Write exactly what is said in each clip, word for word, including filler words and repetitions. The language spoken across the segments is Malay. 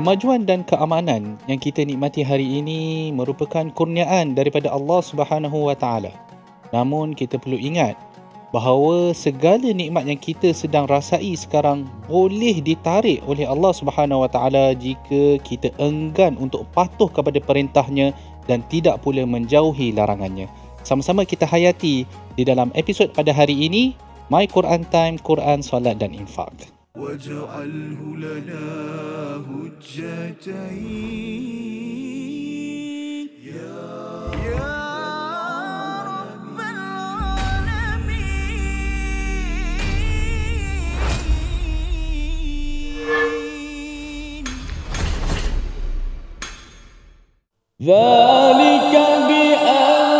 Kemajuan dan keamanan yang kita nikmati hari ini merupakan kurniaan daripada Allah Subhanahu wa Taala. Namun kita perlu ingat bahawa segala nikmat yang kita sedang rasai sekarang boleh ditarik oleh Allah Subhanahu wa Taala jika kita enggan untuk patuh kepada perintahnya dan tidak pula menjauhi larangannya. Sama-sama kita hayati di dalam episod pada hari ini, My Quran Time, Quran, Salat dan Infak. وَاجْعَلْهُ لَنَا هُجَّتَيْنِ يَا رَبَّ الْعَالَمِينَ ذَلِكَ بِأَنَّ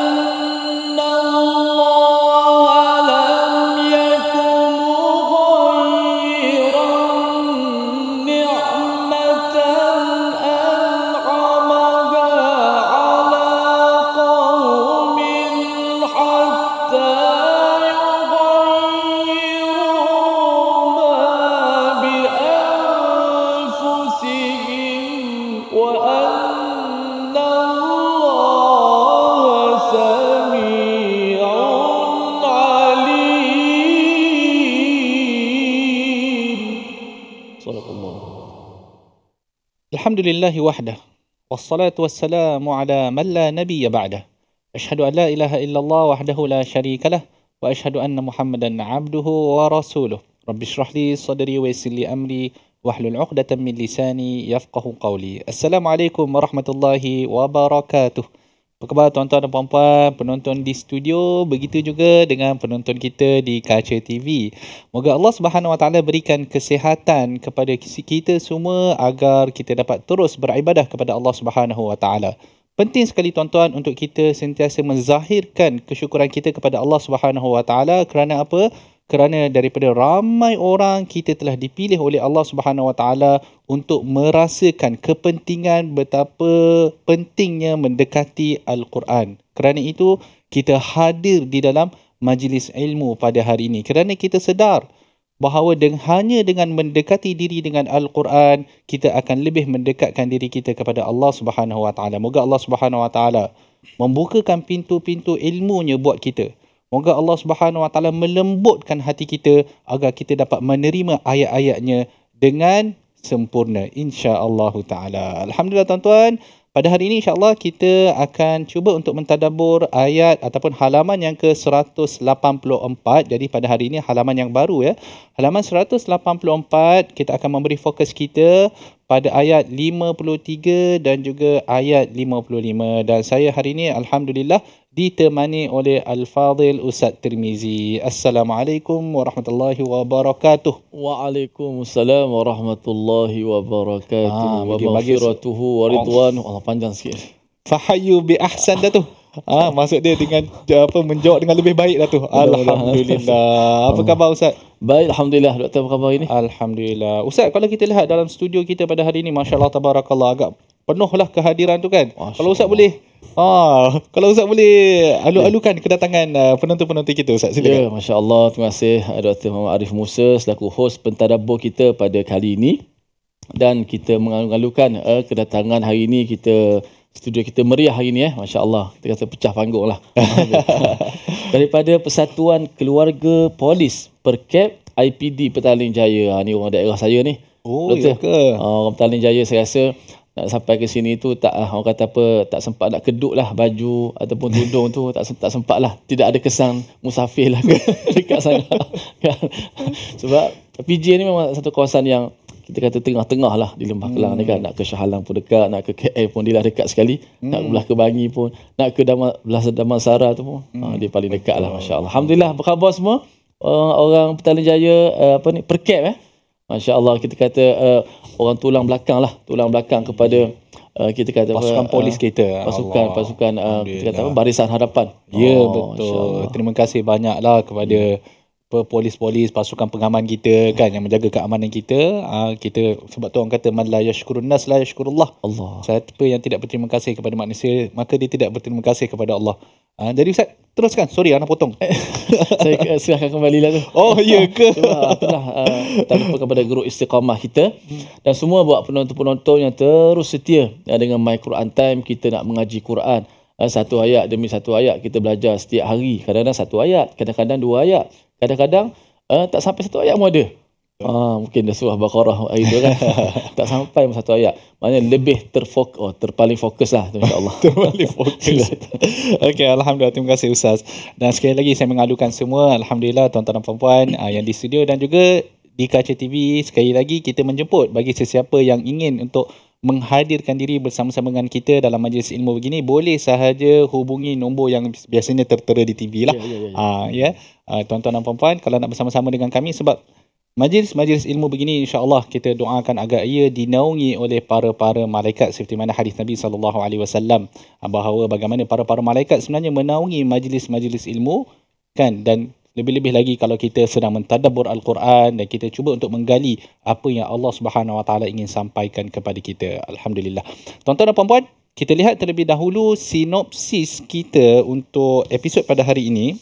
Alhamdulillah wahdah, wassalatu wassalamu ala man la nabiyya ba'dah. Ashhadu an la ilaha illallah wahdahu la syarikalah, wa ashhadu anna Muhammadan abduhu wa rasuluh. Rabbi shrah li sadri wa yassir li amri wahlul 'uqdatam min lisani yafqahu qawli. Assalamualaikum warahmatullahi wabarakatuh. Apa khabar tuan-tuan dan puan-puan, penonton di studio, begitu juga dengan penonton kita di kaca T V. Moga Allah Subhanahu Wa Taala berikan kesihatan kepada kita semua agar kita dapat terus beribadah kepada Allah Subhanahu Wa Taala. Penting sekali tuan-tuan untuk kita sentiasa menzahirkan kesyukuran kita kepada Allah Subhanahu Wa Taala. Kerana apa? Kerana daripada ramai orang kita telah dipilih oleh Allah Subhanahu Wa Taala untuk merasakan kepentingan betapa pentingnya mendekati Al-Quran. Kerana itu kita hadir di dalam majlis ilmu pada hari ini. Kerana kita sedar bahawa dengan, hanya dengan mendekati diri dengan Al-Quran kita akan lebih mendekatkan diri kita kepada Allah Subhanahu Wa Taala. Moga Allah Subhanahu Wa Taala membukakan pintu-pintu ilmunya buat kita. Moga Allah Subhanahu Wa Taala melembutkan hati kita agar kita dapat menerima ayat-ayatnya dengan sempurna, insya-Allah taala. Alhamdulillah tuan-tuan, pada hari ini insya-Allah kita akan cuba untuk mentadabbur ayat ataupun halaman yang ke seratus lapan puluh empat. Jadi pada hari ini halaman yang baru ya. Halaman seratus lapan puluh empat kita akan memberi fokus kita pada ayat lima puluh tiga dan juga ayat lima puluh lima, dan saya hari ini alhamdulillah ditemani oleh Al-Fadil Ustaz Tirmizi. Assalamualaikum warahmatullahi wabarakatuh. Waalaikumsalam warahmatullahi wabarakatuh. Wa maghfiratuhu wa ridwanuhu. Allah panjang sikit. Fahayu bi ahsan dah tu. Ah, maksud dia dengan apa, menjawab dengan lebih baik dah tu. Alhamdulillah. Apa khabar Ustaz? Baik, alhamdulillah. Doktor, apa khabar ini? Alhamdulillah. Ustaz, kalau kita lihat dalam studio kita pada hari ini, masya-Allah tabarakallah, agak penuhlah kehadiran tu kan. Masya kalau Ustaz Allah. boleh Ah, kalau Ustaz boleh alu-alukan kedatangan uh, penonton-penonton kita Ustaz, silakan. Ya, masya-Allah, terima kasih Doktor Muhammad Arif Musa selaku host pentadabbur kita pada kali ini, dan kita mengalu-alukan uh, kedatangan hari ini kita studio kita meriah hari ini eh, masya-Allah. Kita kata pecah panggung lah. Daripada Persatuan Keluarga Polis Perkep I P D Petaling Jaya. Ha, ni orang daerah saya ni. Oh, ya ke? Uh, orang Petaling Jaya, saya rasa nak sampai ke sini tu tak, orang kata apa, tak sempat nak keduk lah baju ataupun tudung tu, tak tak sempat lah, tidak ada kesan musafir lah dekat sana kan. Sebab P J ni memang satu kawasan yang kita kata tengah-tengah lah di Lembah Kelang ni kan. Nak ke Shah Alam pun dekat, nak ke K L pun dia lah dekat sekali, hmm. nak belah ke Bangi pun, nak ke Damansara tu pun, hmm. ha, dia paling dekat lah, masya Allah. Alhamdulillah, apa khabar semua uh, orang Petaling Jaya, uh, apa ni, Perkep eh, masya Allah. Kita kata uh, orang tulang belakang lah, tulang belakang kepada uh, kita kata pasukan apa, polis uh, kita, pasukan Allah. pasukan uh, kita kata apa, barisan hadapan. Ya, oh, betul. Terima kasih banyaklah kepada polis-polis, pasukan pengaman kita kan, yang menjaga keamanan kita. Uh, kita sebab tu orang kata man la yashkurun nas la yashkurullah. Allah. Siapa yang tidak berterima kasih kepada manusia, maka dia tidak berterima kasih kepada Allah. Ha, jadi Ustaz, teruskan. Sorry, nak potong. Saya silahkan kembali lah tu. Oh, ya ke? Itulah uh, tanpa kepada guru istiqamah kita. Dan semua buat penonton-penonton yang terus setia uh, dengan My Quran Time. Kita nak mengaji Quran. Uh, satu ayat demi satu ayat. Kita belajar setiap hari. Kadang-kadang satu ayat. Kadang-kadang dua ayat. Kadang-kadang uh, tak sampai satu ayat pun ada. Ah, mungkin dah surah Baqarah itu kan. Tak sampai satu ayat. Maknanya lebih terfokus, oh, terpaling fokus lah insyaAllah. Terpaling fokus. Okey, Alhamdulillah. Terima kasih Ustaz. Dan sekali lagi saya mengadukan semua, Alhamdulillah, tuan-tuan dan puan-puan yang di studio dan juga di Kaca T V. Sekali lagi kita menjemput bagi sesiapa yang ingin untuk menghadirkan diri bersama-sama dengan kita dalam majlis ilmu begini, boleh sahaja hubungi nombor yang biasanya tertera di T V lah. Ya, ya, ya. Ah, ya. Ah, tuan-tuan dan puan-puan kalau nak bersama-sama dengan kami, sebab majlis-majlis ilmu begini insya-Allah kita doakan agar ia dinaungi oleh para-para malaikat, seperti mana hadis Nabi sallallahu alaihi wasallam bahawa bagaimana para-para malaikat sebenarnya menaungi majlis-majlis ilmu kan. Dan lebih-lebih lagi kalau kita sedang mentadabbur al-Quran dan kita cuba untuk menggali apa yang Allah Subhanahu wa taala ingin sampaikan kepada kita. Alhamdulillah. Tuan-tuan dan puan-puan, kita lihat terlebih dahulu sinopsis kita untuk episod pada hari ini.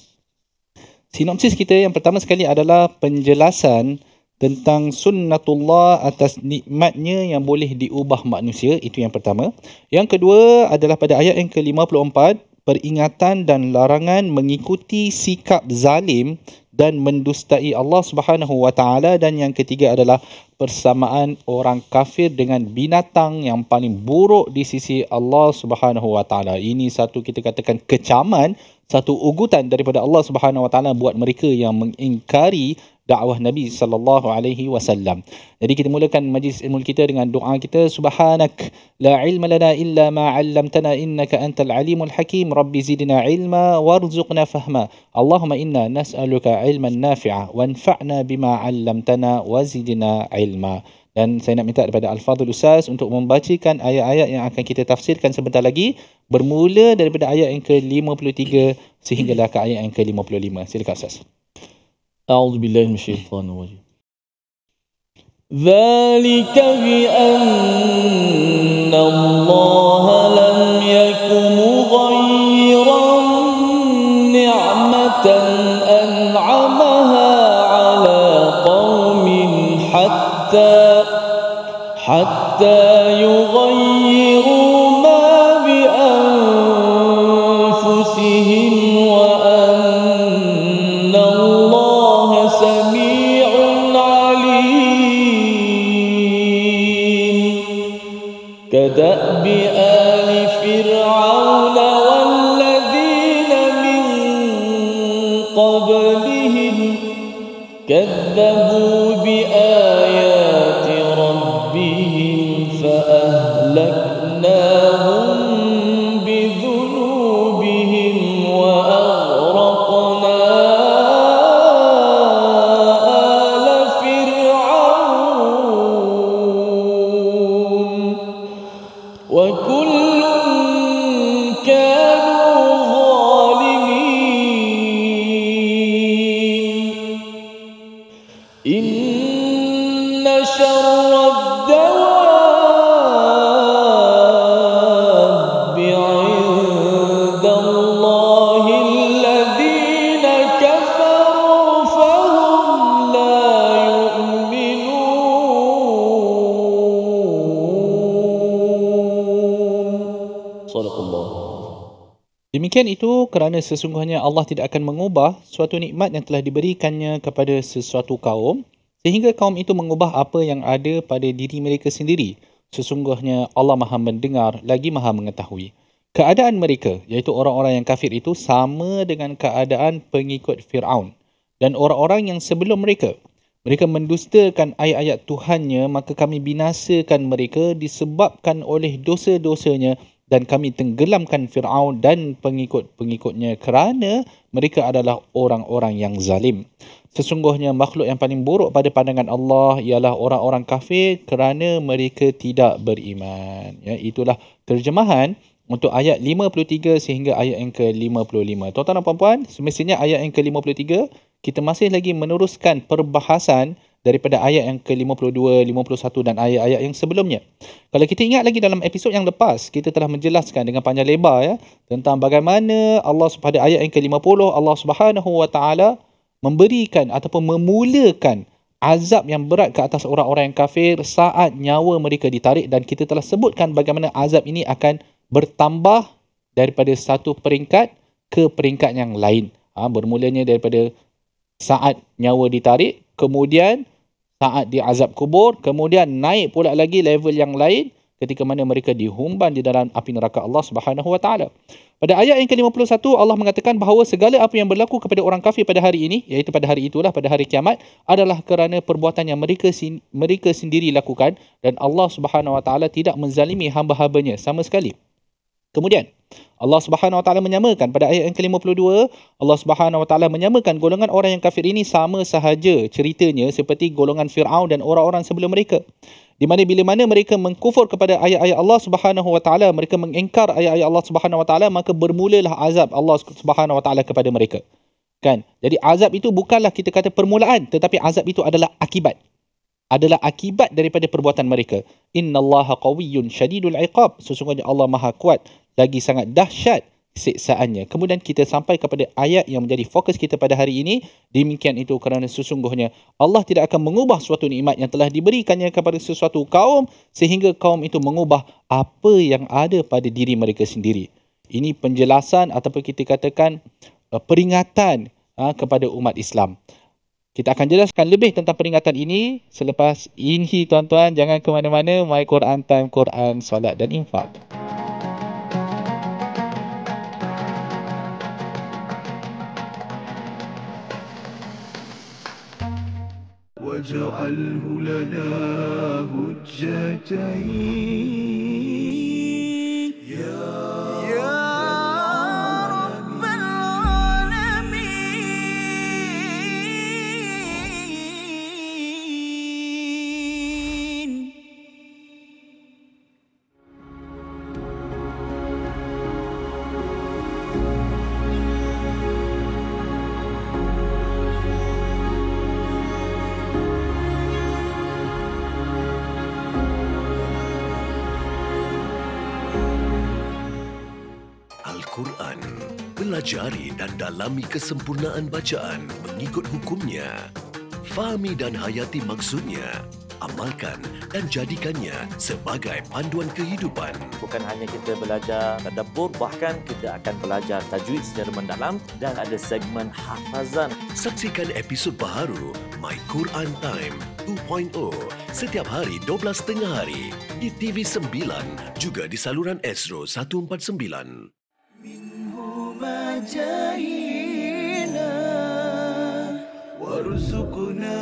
Sinopsis kita yang pertama sekali adalah penjelasan tentang sunnatullah, atas nikmatnya yang boleh diubah manusia. Itu yang pertama. Yang kedua adalah pada ayat yang ke lima puluh empat, peringatan dan larangan mengikuti sikap zalim dan mendustai Allah Subhanahu wa taala. Dan yang ketiga adalah persamaan orang kafir dengan binatang yang paling buruk di sisi Allah Subhanahu wa taala. Ini satu, kita katakan, kecaman, satu ugutan daripada Allah Subhanahu wa taala buat mereka yang mengingkari dakwah Nabi sallallahu alaihi wasallam. Jadi kita mulakan majlis ilmu kita dengan doa kita, subhanak la ilma lana illa ma 'allamtana innaka antal alimul hakim, rabbi zidna ilma warzuqna fahma, allahumma inna nas'aluka ilman nafi'a wanfa'na bima 'allamtana wa zidna ilma. Dan saya nak minta daripada Al-Fadil Ustaz untuk membacakan ayat-ayat yang akan kita tafsirkan sebentar lagi, bermula daripada ayat yang ke lima puluh tiga sehinggalah ke ayat yang ke lima puluh lima. Silakan Ustaz. A'udzubillahi minasyaitanirrajim. Dzalika bi anna Allah lam yakum ghayran ni'matan an'amaha 'ala qaumin hatta حتى يغيروا ما بأنفسهم وأن الله سميع عليم كدأب آل فرعون والذين من قبلهم كذبوا بآيات فأهلكناهم بذنوبهم وأغرقنا آل فرعون وكل كانوا ظالمين إن شر الدواب Demikian itu kerana sesungguhnya Allah tidak akan mengubah suatu nikmat yang telah diberikannya kepada sesuatu kaum sehingga kaum itu mengubah apa yang ada pada diri mereka sendiri. Sesungguhnya Allah Maha mendengar lagi Maha mengetahui. Keadaan mereka, iaitu orang-orang yang kafir itu, sama dengan keadaan pengikut Fir'aun dan orang-orang yang sebelum mereka. Mereka mendustakan ayat-ayat Tuhannya, maka kami binasakan mereka disebabkan oleh dosa-dosanya. Dan kami tenggelamkan Fir'aun dan pengikut-pengikutnya kerana mereka adalah orang-orang yang zalim. Sesungguhnya makhluk yang paling buruk pada pandangan Allah ialah orang-orang kafir kerana mereka tidak beriman. Ya, itulah terjemahan untuk ayat lima puluh tiga sehingga ayat yang ke lima puluh lima. Tuan-tuan dan puan-puan, semestinya ayat yang ke lima puluh tiga, kita masih lagi meneruskan perbahasan daripada ayat yang ke lima puluh dua, lima puluh satu dan ayat-ayat yang sebelumnya. Kalau kita ingat lagi dalam episod yang lepas, kita telah menjelaskan dengan panjang lebar ya tentang bagaimana Allah pada ayat yang ke lima puluh Allah Subhanahu Wa Taala memberikan ataupun memulakan azab yang berat ke atas orang-orang yang kafir saat nyawa mereka ditarik, dan kita telah sebutkan bagaimana azab ini akan bertambah daripada satu peringkat ke peringkat yang lain. Ha, bermulanya daripada saat nyawa ditarik, kemudian saat di azab kubur, kemudian naik pula lagi level yang lain ketika mana mereka dihumban di dalam api neraka Allah Subhanahu Wa Taala. Pada ayat yang ke lima puluh satu Allah mengatakan bahawa segala apa yang berlaku kepada orang kafir pada hari ini, iaitu pada hari itulah, pada hari kiamat, adalah kerana perbuatan yang mereka sin mereka sendiri lakukan, dan Allah Subhanahu Wa Taala tidak menzalimi hamba-hambanya sama sekali. Kemudian Allah Subhanahu Wa Taala menyamakan pada ayat yang ke lima puluh dua, Allah Subhanahu Wa Taala menyamakan golongan orang yang kafir ini sama sahaja ceritanya seperti golongan Fir'aun dan orang-orang sebelum mereka. Di mana bila mana mereka mengkufur kepada ayat-ayat Allah Subhanahu Wa Taala, mereka mengingkar ayat-ayat Allah Subhanahu Wa Taala, maka bermulalah azab Allah Subhanahu Wa Taala kepada mereka. Kan? Jadi azab itu bukanlah kita kata permulaan, tetapi azab itu adalah akibat. Adalah akibat daripada perbuatan mereka. Innallaha qawiyyun shadidul iqab. Sesungguhnya Allah Maha Kuat lagi sangat dahsyat siksaannya. Kemudian kita sampai kepada ayat yang menjadi fokus kita pada hari ini. Demikian itu kerana sesungguhnya Allah tidak akan mengubah suatu nikmat yang telah diberikannya kepada sesuatu kaum sehingga kaum itu mengubah apa yang ada pada diri mereka sendiri. Ini penjelasan ataupun kita katakan peringatan kepada umat Islam. Kita akan jelaskan lebih tentang peringatan ini selepas ini, tuan-tuan. Jangan ke mana-mana. My Quran Time, Quran, Solat dan Infak. وَاجْعَلْهُ لَنَا هُجَّتَيْنِ يَا رَبَّ الْعَالَمِينَ. Al-Quran, pelajari dan dalami kesempurnaan bacaan mengikut hukumnya. Fahami dan hayati maksudnya, amalkan dan jadikannya sebagai panduan kehidupan. Bukan hanya kita belajar tadabbur, bahkan kita akan belajar tajwid secara mendalam dan ada segmen hafazan. Saksikan episod baharu My Quran Time dua titik kosong setiap hari dua belas tiga puluh hari di T V sembilan juga di saluran Astro seratus empat puluh sembilan. جئنا وارزقنا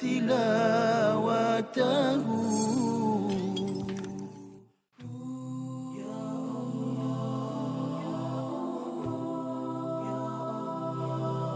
تلاوته يا الله يا الله.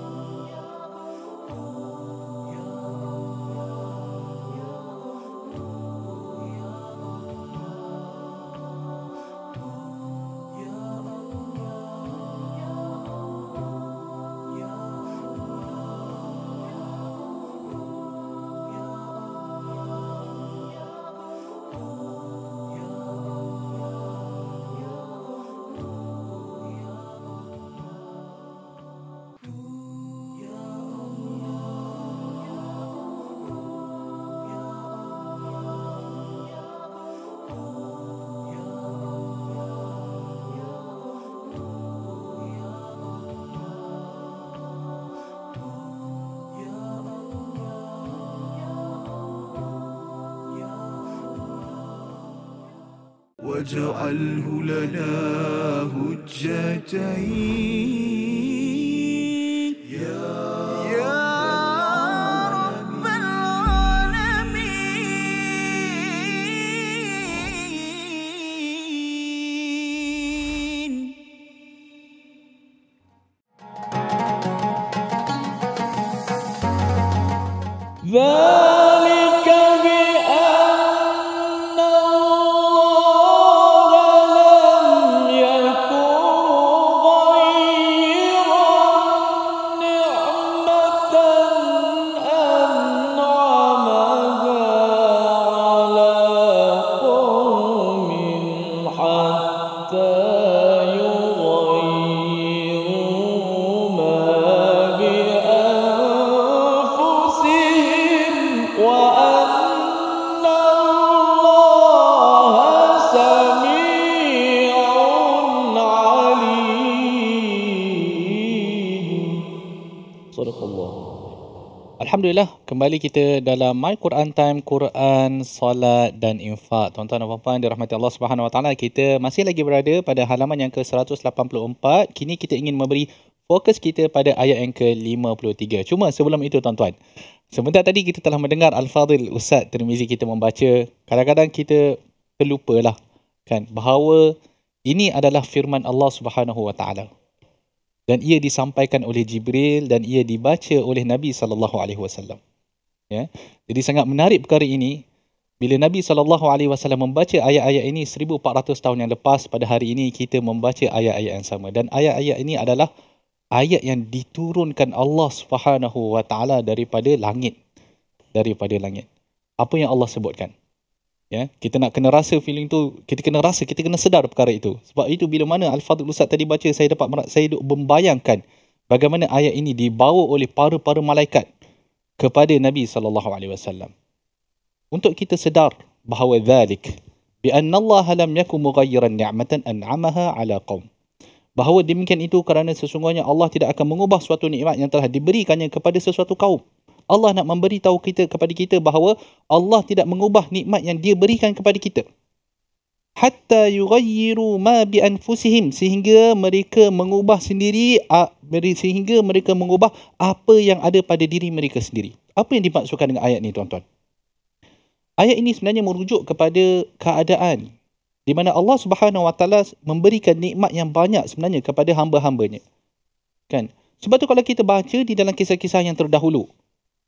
وَاجْعَلْهُ لَنَا هُجَّتَيْنِ يَا رَبَّ الْعَالَمِينَ. Alhamdulillah, kembali kita dalam My Quran Time, Quran, Salat dan Infak. Tuan-tuan dan puan-puan dirahmati Allah Subhanahu Wa Taala, kita masih lagi berada pada halaman yang ke seratus lapan puluh empat. Kini kita ingin memberi fokus kita pada ayat yang ke lima puluh tiga. Cuma sebelum itu tuan-tuan, sebentar tadi kita telah mendengar Al-Fadil Ustaz Tirmizi kita membaca, kadang-kadang kita terlupalah kan bahawa ini adalah firman Allah Subhanahu Wa Taala. Dan ia disampaikan oleh Jibril dan ia dibaca oleh Nabi sallallahu alaihi wasallam. Ya. Jadi sangat menarik perkara ini bila Nabi sallallahu alaihi wasallam membaca ayat-ayat ini seribu empat ratus tahun yang lepas, pada hari ini kita membaca ayat-ayat yang sama, dan ayat-ayat ini adalah ayat yang diturunkan Allah Subhanahu wa taala daripada langit. Daripada langit. Apa yang Allah sebutkan? Ya, kita nak kena rasa feeling tu, kita kena rasa, kita kena sedar perkara itu. Sebab itu bila mana Al-Fadil Ustaz tadi baca, saya dapat merak, saya duk membayangkan bagaimana ayat ini dibawa oleh para-para malaikat kepada Nabi sallallahu alaihi wasallam. Untuk kita sedar bahawa zalik bi anna Allah lam yakum mughayyiran ni'matan an'amaha ala qaum. Bahawa demikian itu kerana sesungguhnya Allah tidak akan mengubah suatu nikmat yang telah diberikannya kepada sesuatu kaum. Allah nak memberitahu kita, kepada kita bahawa Allah tidak mengubah nikmat yang dia berikan kepada kita. Hatta yughayyiru ma bi anfusihim, sehingga mereka mengubah sendiri, sehingga mereka mengubah apa yang ada pada diri mereka sendiri. Apa yang dimaksudkan dengan ayat ni tuan-tuan? Ayat ini sebenarnya merujuk kepada keadaan di mana Allah Subhanahu Wa Taala memberikan nikmat yang banyak sebenarnya kepada hamba-hambanya. Kan? Sebab tu kalau kita baca di dalam kisah-kisah yang terdahulu,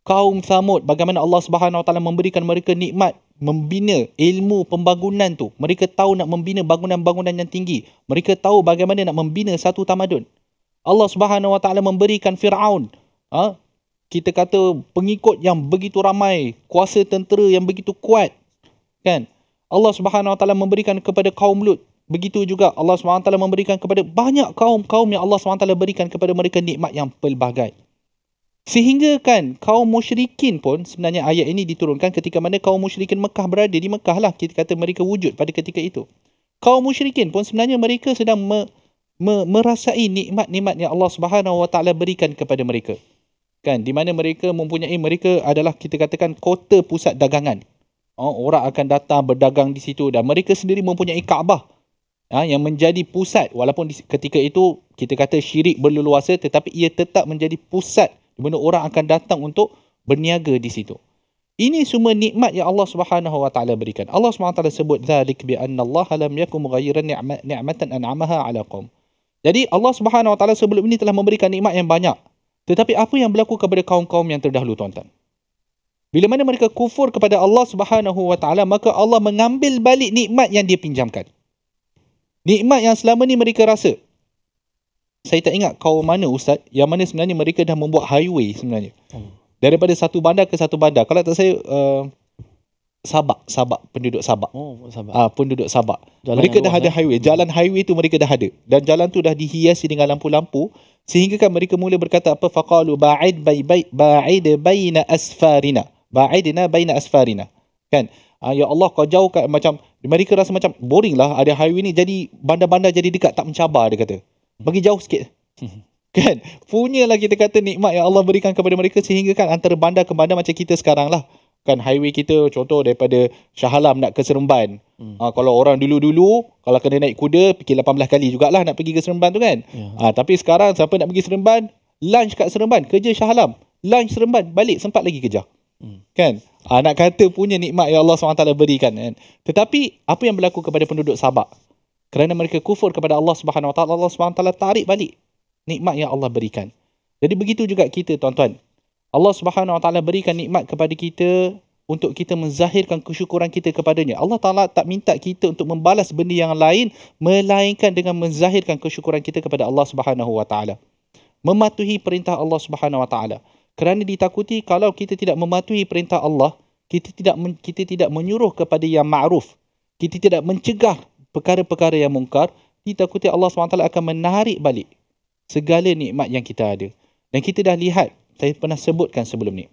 kaum Samud, bagaimana Allah Subhanahu Wa Taala memberikan mereka nikmat membina ilmu pembangunan tu. Mereka tahu nak membina bangunan-bangunan yang tinggi. Mereka tahu bagaimana nak membina satu tamadun. Allah Subhanahu Wa Taala memberikan Fir'aun, ha? kita kata pengikut yang begitu ramai, kuasa tentera yang begitu kuat, kan? Allah Subhanahu Wa Taala memberikan kepada kaum Lut. Begitu juga Allah Subhanahu Wa Taala memberikan kepada banyak kaum-kaum yang Allah Subhanahu Wa Taala berikan kepada mereka nikmat yang pelbagai. Sehingga kan kaum musyrikin pun sebenarnya ayat ini diturunkan ketika mana kaum musyrikin Mekah berada di Mekah lah. Kita kata mereka wujud pada ketika itu. Kaum musyrikin pun sebenarnya mereka sedang me, me, merasai nikmat-nikmat yang Allah Subhanahu Wa Taala berikan kepada mereka. Kan, di mana mereka mempunyai, mereka adalah kita katakan kota pusat dagangan. Oh, orang akan datang berdagang di situ dan mereka sendiri mempunyai Kaabah. Ha, yang menjadi pusat, walaupun di, ketika itu kita kata syirik berleluasa, tetapi ia tetap menjadi pusat di mana orang akan datang untuk berniaga di situ. Ini semua nikmat yang Allah Subhanahu Wa Taala berikan. Allah Subhanahu Wa Taala sebut zalik bi anna Allah lam yakum mughayyiran ni'matan an'amaha ala qaum. Jadi Allah Subhanahu Wa Taala sebelum ini telah memberikan nikmat yang banyak. Tetapi apa yang berlaku kepada kaum-kaum yang terdahulu tuan-tuan? Bila mana mereka kufur kepada Allah Subhanahu Wa Taala, maka Allah mengambil balik nikmat yang dia pinjamkan. Nikmat yang selama ni mereka rasa. Saya tak ingat kaum mana Ustaz, yang mana sebenarnya mereka dah membuat highway sebenarnya. Daripada satu bandar ke satu bandar. Kalau tak saya, uh, Sabak, Sabak, penduduk Sabak. Oh, Sabak. Ah, penduduk Sabak. Jalan mereka dah ada kan? highway. Jalan highway tu mereka dah ada. Dan jalan tu dah dihiasi dengan lampu-lampu. Sehingga kan mereka mula berkata apa? Faqalu ba'id baina asfarina. Ba'idna baina asfarina. Kan? Ah, ya Allah kau jauhkan, macam mereka rasa macam boring lah ada highway ni, jadi bandar-bandar jadi dekat tak mencabar dia kata. Bagi jauh sikit. Kan? Punyalah kita kata nikmat yang Allah berikan kepada mereka, sehingga kan antara bandar ke bandar macam kita sekarang lah. Kan highway kita contoh daripada Shah Alam nak ke Seremban. Hmm. Ha, kalau orang dulu-dulu, kalau kena naik kuda, fikir lapan belas kali jugalah nak pergi ke Seremban tu kan. Yeah. Ha, tapi sekarang siapa nak pergi Seremban, lunch kat Seremban, kerja Shah Alam. Lunch Seremban, balik sempat lagi kerja. Hmm. Kan? Ha, nak kata punya nikmat yang Allah Subhanahu Wa Taala berikan. Kan? Tetapi apa yang berlaku kepada penduduk Sabak? Kerana mereka kufur kepada Allah Subhanahu Wa Taala, Allah Subhanahu Wa Taala tarik balik nikmat yang Allah berikan. Jadi begitu juga kita tuan-tuan. Allah Subhanahu Wa Taala berikan nikmat kepada kita untuk kita menzahirkan kesyukuran kita kepadanya. Allah Taala tak minta kita untuk membalas benda yang lain melainkan dengan menzahirkan kesyukuran kita kepada Allah Subhanahu Wa Taala. Mematuhi perintah Allah Subhanahu Wa Taala. Kerana ditakuti kalau kita tidak mematuhi perintah Allah, kita tidak kita tidak menyuruh kepada yang ma'ruf. Kita tidak mencegah perkara-perkara yang mungkar, ditakuti Allah Subhanahu Wa Taala akan menarik balik segala nikmat yang kita ada. Dan kita dah lihat, saya pernah sebutkan sebelum ni,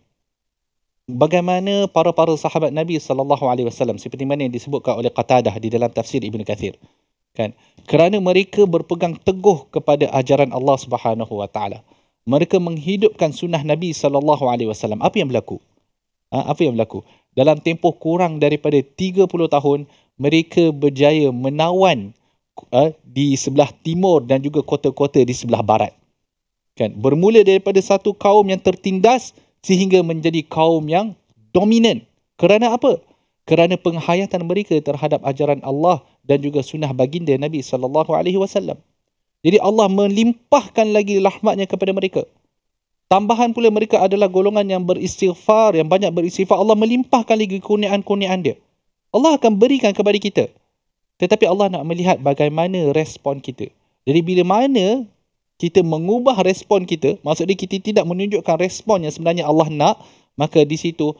bagaimana para-para sahabat Nabi sallallahu alaihi wasallam seperti mana yang disebutkan oleh Qatadah di dalam tafsir Ibn Kathir. Kan? Kerana mereka berpegang teguh kepada ajaran Allah Subhanahu Wa Taala. mereka menghidupkan sunnah Nabi sallallahu alaihi wasallam. Apa yang berlaku? Ha, apa yang berlaku? Dalam tempoh kurang daripada tiga puluh tahun, mereka berjaya menawan uh, di sebelah timur dan juga kota-kota di sebelah barat. Kan? Bermula daripada satu kaum yang tertindas sehingga menjadi kaum yang dominan. Kerana apa? Kerana penghayatan mereka terhadap ajaran Allah dan juga sunnah baginda Nabi sallallahu alaihi wasallam. Jadi Allah melimpahkan lagi rahmatnya kepada mereka. Tambahan pula mereka adalah golongan yang beristighfar, yang banyak beristighfar. Allah melimpahkan lagi kurniaan-kurniaan dia. Allah akan berikan kepada kita. Tetapi Allah nak melihat bagaimana respon kita. Jadi bila mana kita mengubah respon kita, maksudnya kita tidak menunjukkan respon yang sebenarnya Allah nak, maka di situ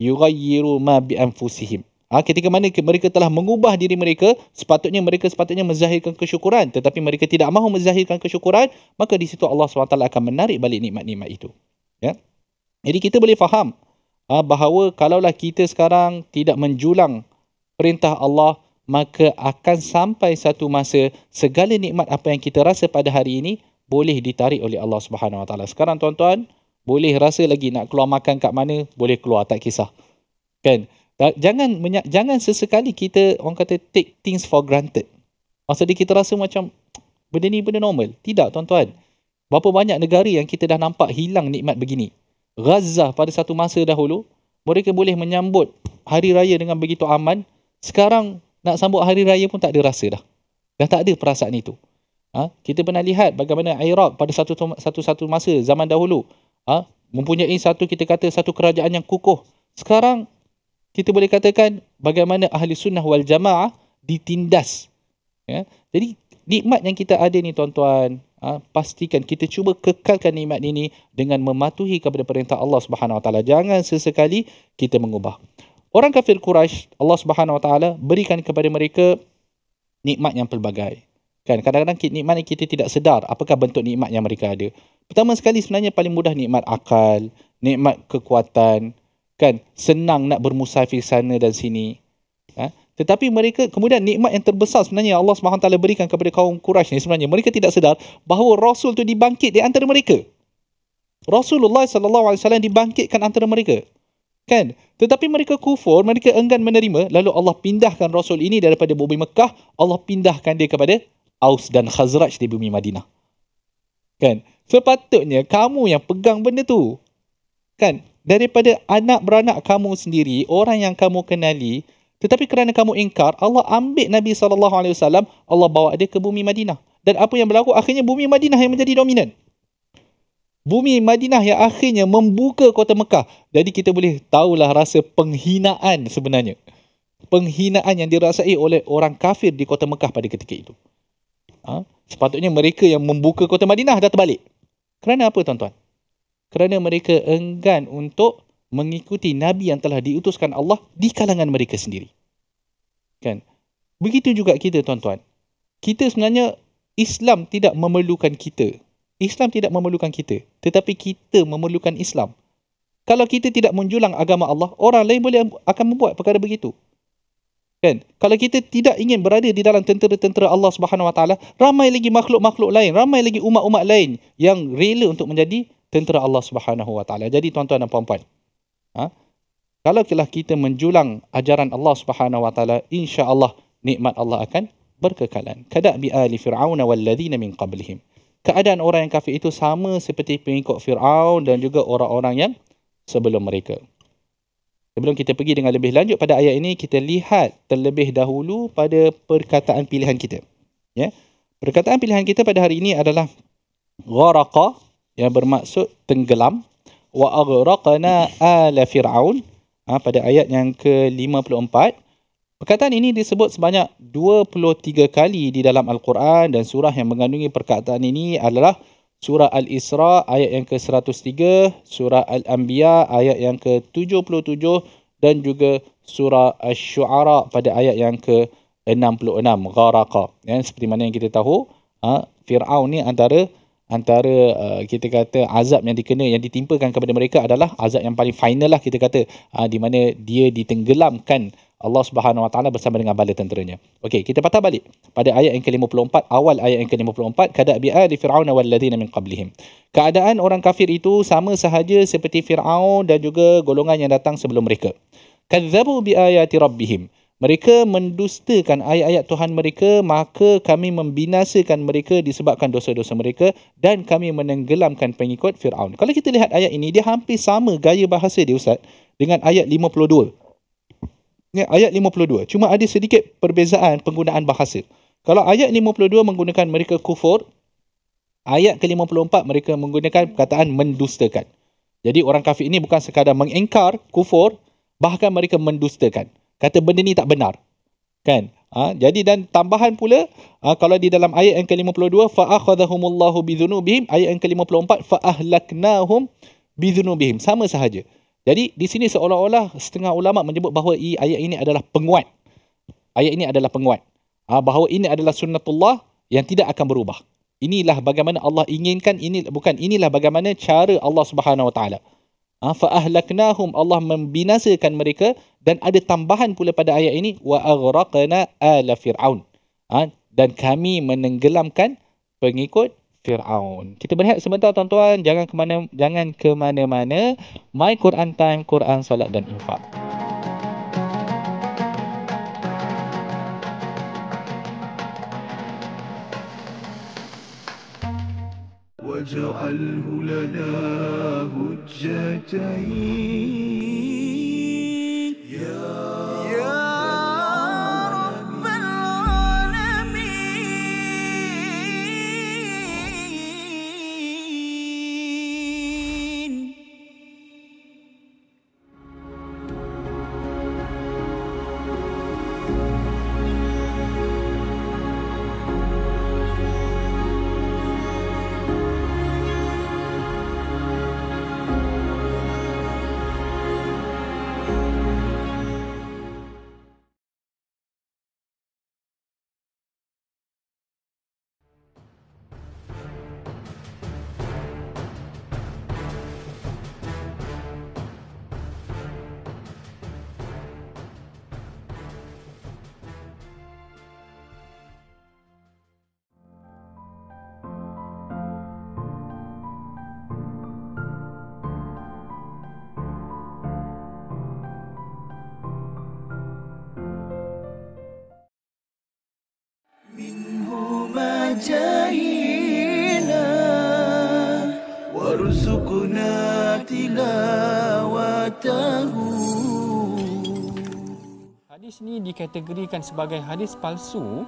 yughayyiru ma bi anfusihim. Ha, ketika mana mereka telah mengubah diri mereka, sepatutnya mereka sepatutnya menzahirkan kesyukuran, tetapi mereka tidak mahu menzahirkan kesyukuran, maka di situ Allah subhanahu wa taala akan menarik balik nikmat-nikmat itu. Ya? Jadi kita boleh faham ha, bahawa kalaulah kita sekarang tidak menjulang perintah Allah, maka akan sampai satu masa segala nikmat apa yang kita rasa pada hari ini boleh ditarik oleh Allah subhanahu wa taala. Sekarang tuan-tuan, boleh rasa lagi nak keluar makan kat mana, boleh keluar, tak kisah. Kan? Jangan jangan sesekali kita, orang kata, take things for granted. Maksudnya kita rasa macam benda ni benda normal. Tidak, tuan-tuan. Berapa banyak negara yang kita dah nampak hilang nikmat begini. Gaza pada satu masa dahulu, mereka boleh menyambut hari raya dengan begitu aman. Sekarang nak sambut hari raya pun tak ada rasa dah. Dah tak ada perasaan itu. Ha? Kita pernah lihat bagaimana Iraq pada satu satu, satu masa zaman dahulu ha? mempunyai satu, kita kata, satu kerajaan yang kukuh. Sekarang kita boleh katakan bagaimana ahli sunnah wal jamaah ditindas. Ya? Jadi nikmat yang kita ada ni tuan-tuan, ha, pastikan kita cuba kekalkan nikmat ini dengan mematuhi kepada perintah Allah Subhanahu Wa Taala. Jangan sesekali kita mengubah. Orang kafir Quraisy, Allah Subhanahu Wa Taala berikan kepada mereka nikmat yang pelbagai. Kan? Kadang-kadang nikmat yang kita tidak sedar apakah bentuk nikmat yang mereka ada. Pertama sekali sebenarnya paling mudah nikmat akal, nikmat kekuatan. Kan, senang nak bermusafir sana dan sini. Ha? Tetapi mereka, kemudian nikmat yang terbesar sebenarnya Allah subhanahu wa taala berikan kepada kaum Quraisy ni sebenarnya, mereka tidak sedar bahawa Rasul tu dibangkit di antara mereka. Rasulullah sallallahu alaihi wasallam dibangkitkan antara mereka. Kan? Tetapi mereka kufur, mereka enggan menerima, lalu Allah pindahkan Rasul ini daripada bumi Mekah, Allah pindahkan dia kepada Aus dan Khazraj di bumi Madinah. Kan? Sepatutnya kamu yang pegang benda tu. Kan? Daripada anak beranak kamu sendiri, orang yang kamu kenali, tetapi kerana kamu ingkar, Allah ambil Nabi sallallahu alaihi wasallam, Allah bawa dia ke bumi Madinah. Dan apa yang berlaku? Akhirnya bumi Madinah yang menjadi dominan. Bumi Madinah yang akhirnya membuka kota Mekah. Jadi kita boleh tahulah rasa penghinaan sebenarnya. Penghinaan yang dirasai oleh orang kafir di kota Mekah pada ketika itu. Ha? Sepatutnya mereka yang membuka kota Madinah dah terbalik. Kerana apa tuan-tuan? Kerana mereka enggan untuk mengikuti Nabi yang telah diutuskan Allah di kalangan mereka sendiri. Kan? Begitu juga kita tuan-tuan. Kita sebenarnya, Islam tidak memerlukan kita. Islam tidak memerlukan kita. Tetapi kita memerlukan Islam. Kalau kita tidak menjulang agama Allah, orang lain boleh akan membuat perkara begitu. Kan? Kalau kita tidak ingin berada di dalam tentera-tentera Allah subhanahu wa taala, ramai lagi makhluk-makhluk lain, ramai lagi umat-umat lain yang rela untuk menjadi tentera Allah Subhanahu Wa Taala. Jadi tuan-tuan dan puan-puan, ha? kalau kita menjulang ajaran Allah Subhanahu Wa Taala, insya-Allah nikmat Allah akan berkekalan. Kada'bi ali Fir'aun walladzina min qablihim. Keadaan orang yang kafir itu sama seperti pengikut Fir'aun dan juga orang-orang yang sebelum mereka. Sebelum kita pergi dengan lebih lanjut pada ayat ini, kita lihat terlebih dahulu pada perkataan pilihan kita. Ya. Perkataan pilihan kita pada hari ini adalah gharaqa, yang bermaksud tenggelam. Wa aghraqna ala Fir'aun, ha, pada ayat yang ke lima puluh empat. Perkataan ini disebut sebanyak dua puluh tiga kali di dalam Al-Quran, dan surah yang mengandungi perkataan ini adalah Surah Al-Isra ayat yang ke seratus tiga, Surah Al-Anbiya ayat yang ke tujuh puluh tujuh, dan juga Surah Al-Syu'ara pada ayat yang ke enam puluh enam. Gharaqa, ya, seperti mana yang kita tahu, ha, Fir'aun ni antara antara uh, kita kata azab yang dikena, yang ditimpakan kepada mereka adalah azab yang paling final lah kita kata, uh, di mana dia ditenggelamkan Allah Subhanahu Wa Taala bersama dengan bala tenteranya. Okey, kita patah balik pada ayat yang ke-lima puluh empat, awal ayat yang ke-lima puluh empat, kada bi'a li fir'auna wal ladzina min qablihim. Keadaan orang kafir itu sama sahaja seperti Fir'aun dan juga golongan yang datang sebelum mereka. Kadzabu bi ayati rabbihim. Mereka mendustakan ayat-ayat Tuhan mereka, maka kami membinasakan mereka disebabkan dosa-dosa mereka dan kami menenggelamkan pengikut Fir'aun. Kalau kita lihat ayat ini, dia hampir sama gaya bahasa dia Ustaz dengan ayat lima puluh dua. Ayat lima puluh dua. Cuma ada sedikit perbezaan penggunaan bahasa. Kalau ayat lima puluh dua menggunakan mereka kufur, ayat ke-lima puluh empat mereka menggunakan perkataan mendustakan. Jadi orang kafir ini bukan sekadar mengingkar kufur, bahkan mereka mendustakan. Kata benda ni tak benar. Kan? Ha? Jadi dan tambahan pula, ha, kalau di dalam ayat yang ke-lima puluh dua, فَأَخَذَهُمُ bidhunubihim, ayat yang ke-lima puluh empat, فَأَهْلَكْنَاهُمْ bidhunubihim. Sama sahaja. Jadi di sini seolah-olah setengah ulama menyebut bahawa i, ayat ini adalah penguat. Ayat ini adalah penguat. Ha, bahawa ini adalah sunnatullah yang tidak akan berubah. Inilah bagaimana Allah inginkan, ini bukan inilah bagaimana cara Allah Subhanahu Wa Taala. Fa ahlaknahum, Allah membinasakan mereka, dan ada tambahan pula pada ayat ini, wa aghraqna ala fir'aun. Ha, dan kami menenggelamkan pengikut Fir'aun. Kita berehat sebentar tuan-tuan, jangan ke mana jangan ke mana-mana. My Quran Time, Quran, Solat dan Infaq. وَجَعَلْهُ لَنَا هُجَّتَيْنِ يَا hadis ni dikategorikan sebagai hadis palsu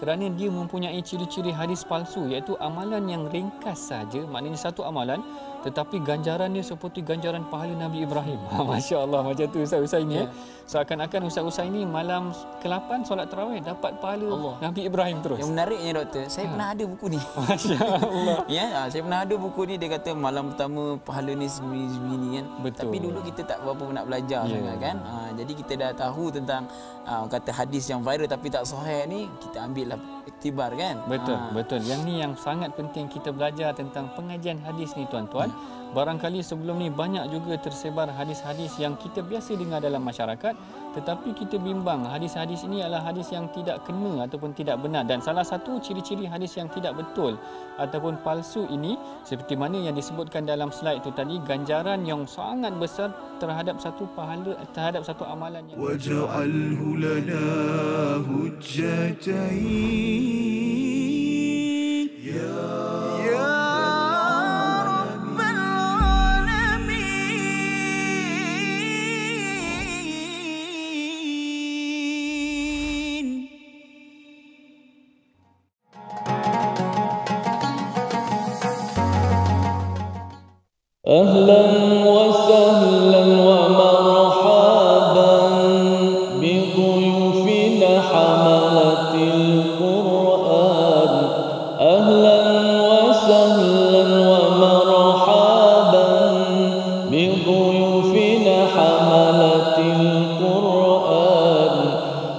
kerana dia mempunyai ciri-ciri hadis palsu, iaitu amalan yang ringkas saja, maknanya satu amalan tetapi ganjaran dia seperti ganjaran pahala Nabi Ibrahim. Ha, Masya Allah, macam tu Ustaz Husain ni. Yeah. Seakan-akan Ustaz Husain ni malam ke lapan solat tarawih dapat pahala Allah, Nabi Ibrahim terus. Yang menariknya doktor, saya ha. pernah ada buku ni. Masya Allah. Ya, ha, saya pernah ada buku ni, dia kata malam pertama pahala ni segini-segini kan. Betul. Tapi dulu kita tak berapa nak belajar yeah. sangat kan. Ha, jadi kita dah tahu tentang ha, kata hadis yang viral tapi tak sahih ni, kita ambil lah iktibar kan. Betul, ha. betul. Yang ni yang sangat penting kita belajar tentang pengajian hadis ni tuan-tuan. Barangkali sebelum ni banyak juga tersebar hadis-hadis yang kita biasa dengar dalam masyarakat, tetapi kita bimbang hadis-hadis ini adalah hadis yang tidak kena ataupun tidak benar. Dan salah satu ciri-ciri hadis yang tidak betul ataupun palsu ini, seperti mana yang disebutkan dalam slide itu tadi, ganjaran yang sangat besar terhadap satu pahala, terhadap satu amalan yang waja'alhu lana hujjatain ya أهلا وسهلا ومرحبا بضيوفنا حملة القرآن. أهلا وسهلا ومرحبا بضيوفنا حملة القرآن.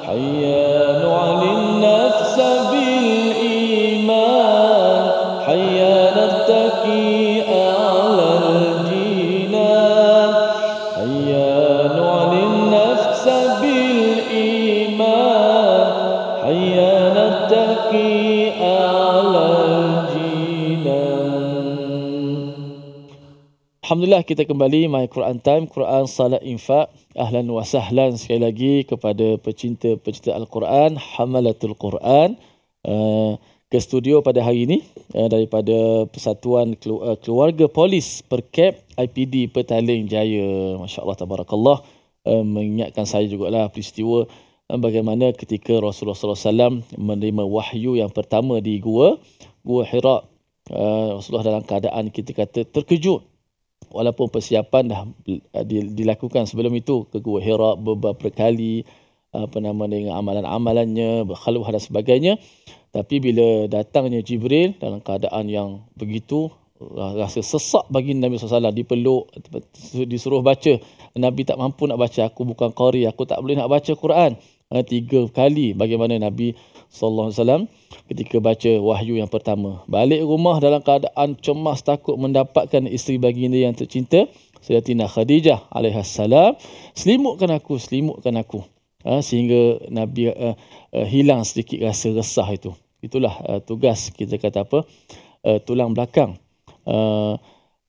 حيا نعلي النفس بالإيمان، حيا نتقي Sabir Alhamdulillah, kita kembali My Quran Time, Quran Salat Infak. Ahlan wa sahlan sekali lagi kepada pecinta-pecinta Al-Quran, Hamalatul Quran, uh, ke studio pada hari ini uh, daripada Persatuan Keluarga Polis Perkep I P D Petaling Jaya. Masya Allah, tabarakallah. Uh, mengingatkan saya jugalah peristiwa bagaimana ketika Rasulullah sallallahu alaihi wasallam menerima wahyu yang pertama di Gua Gua Hira. Uh, Rasulullah dalam keadaan, kita kata, terkejut, walaupun persiapan dah dilakukan sebelum itu ke Gua Hira beberapa kali, apa nama, dengan amalan-amalannya, berkhaluh dan sebagainya. Tapi bila datangnya Jibril dalam keadaan yang begitu, rasa sesak bagi Nabi sallallahu alaihi wasallam, dipeluk, disuruh baca. Nabi tak mampu nak baca, aku bukan qari, aku tak boleh nak baca Quran. Tiga kali bagaimana Nabi sallallahu alaihi wasallam ketika baca wahyu yang pertama. Balik rumah dalam keadaan cemas, takut mendapatkan isteri baginda yang tercinta, Sayyidatina Khadijah alaihissalam. Selimutkan aku, selimutkan aku. Ha, sehingga Nabi uh, uh, hilang sedikit rasa resah itu. Itulah uh, tugas, kita kata apa, uh, tulang belakang. Uh,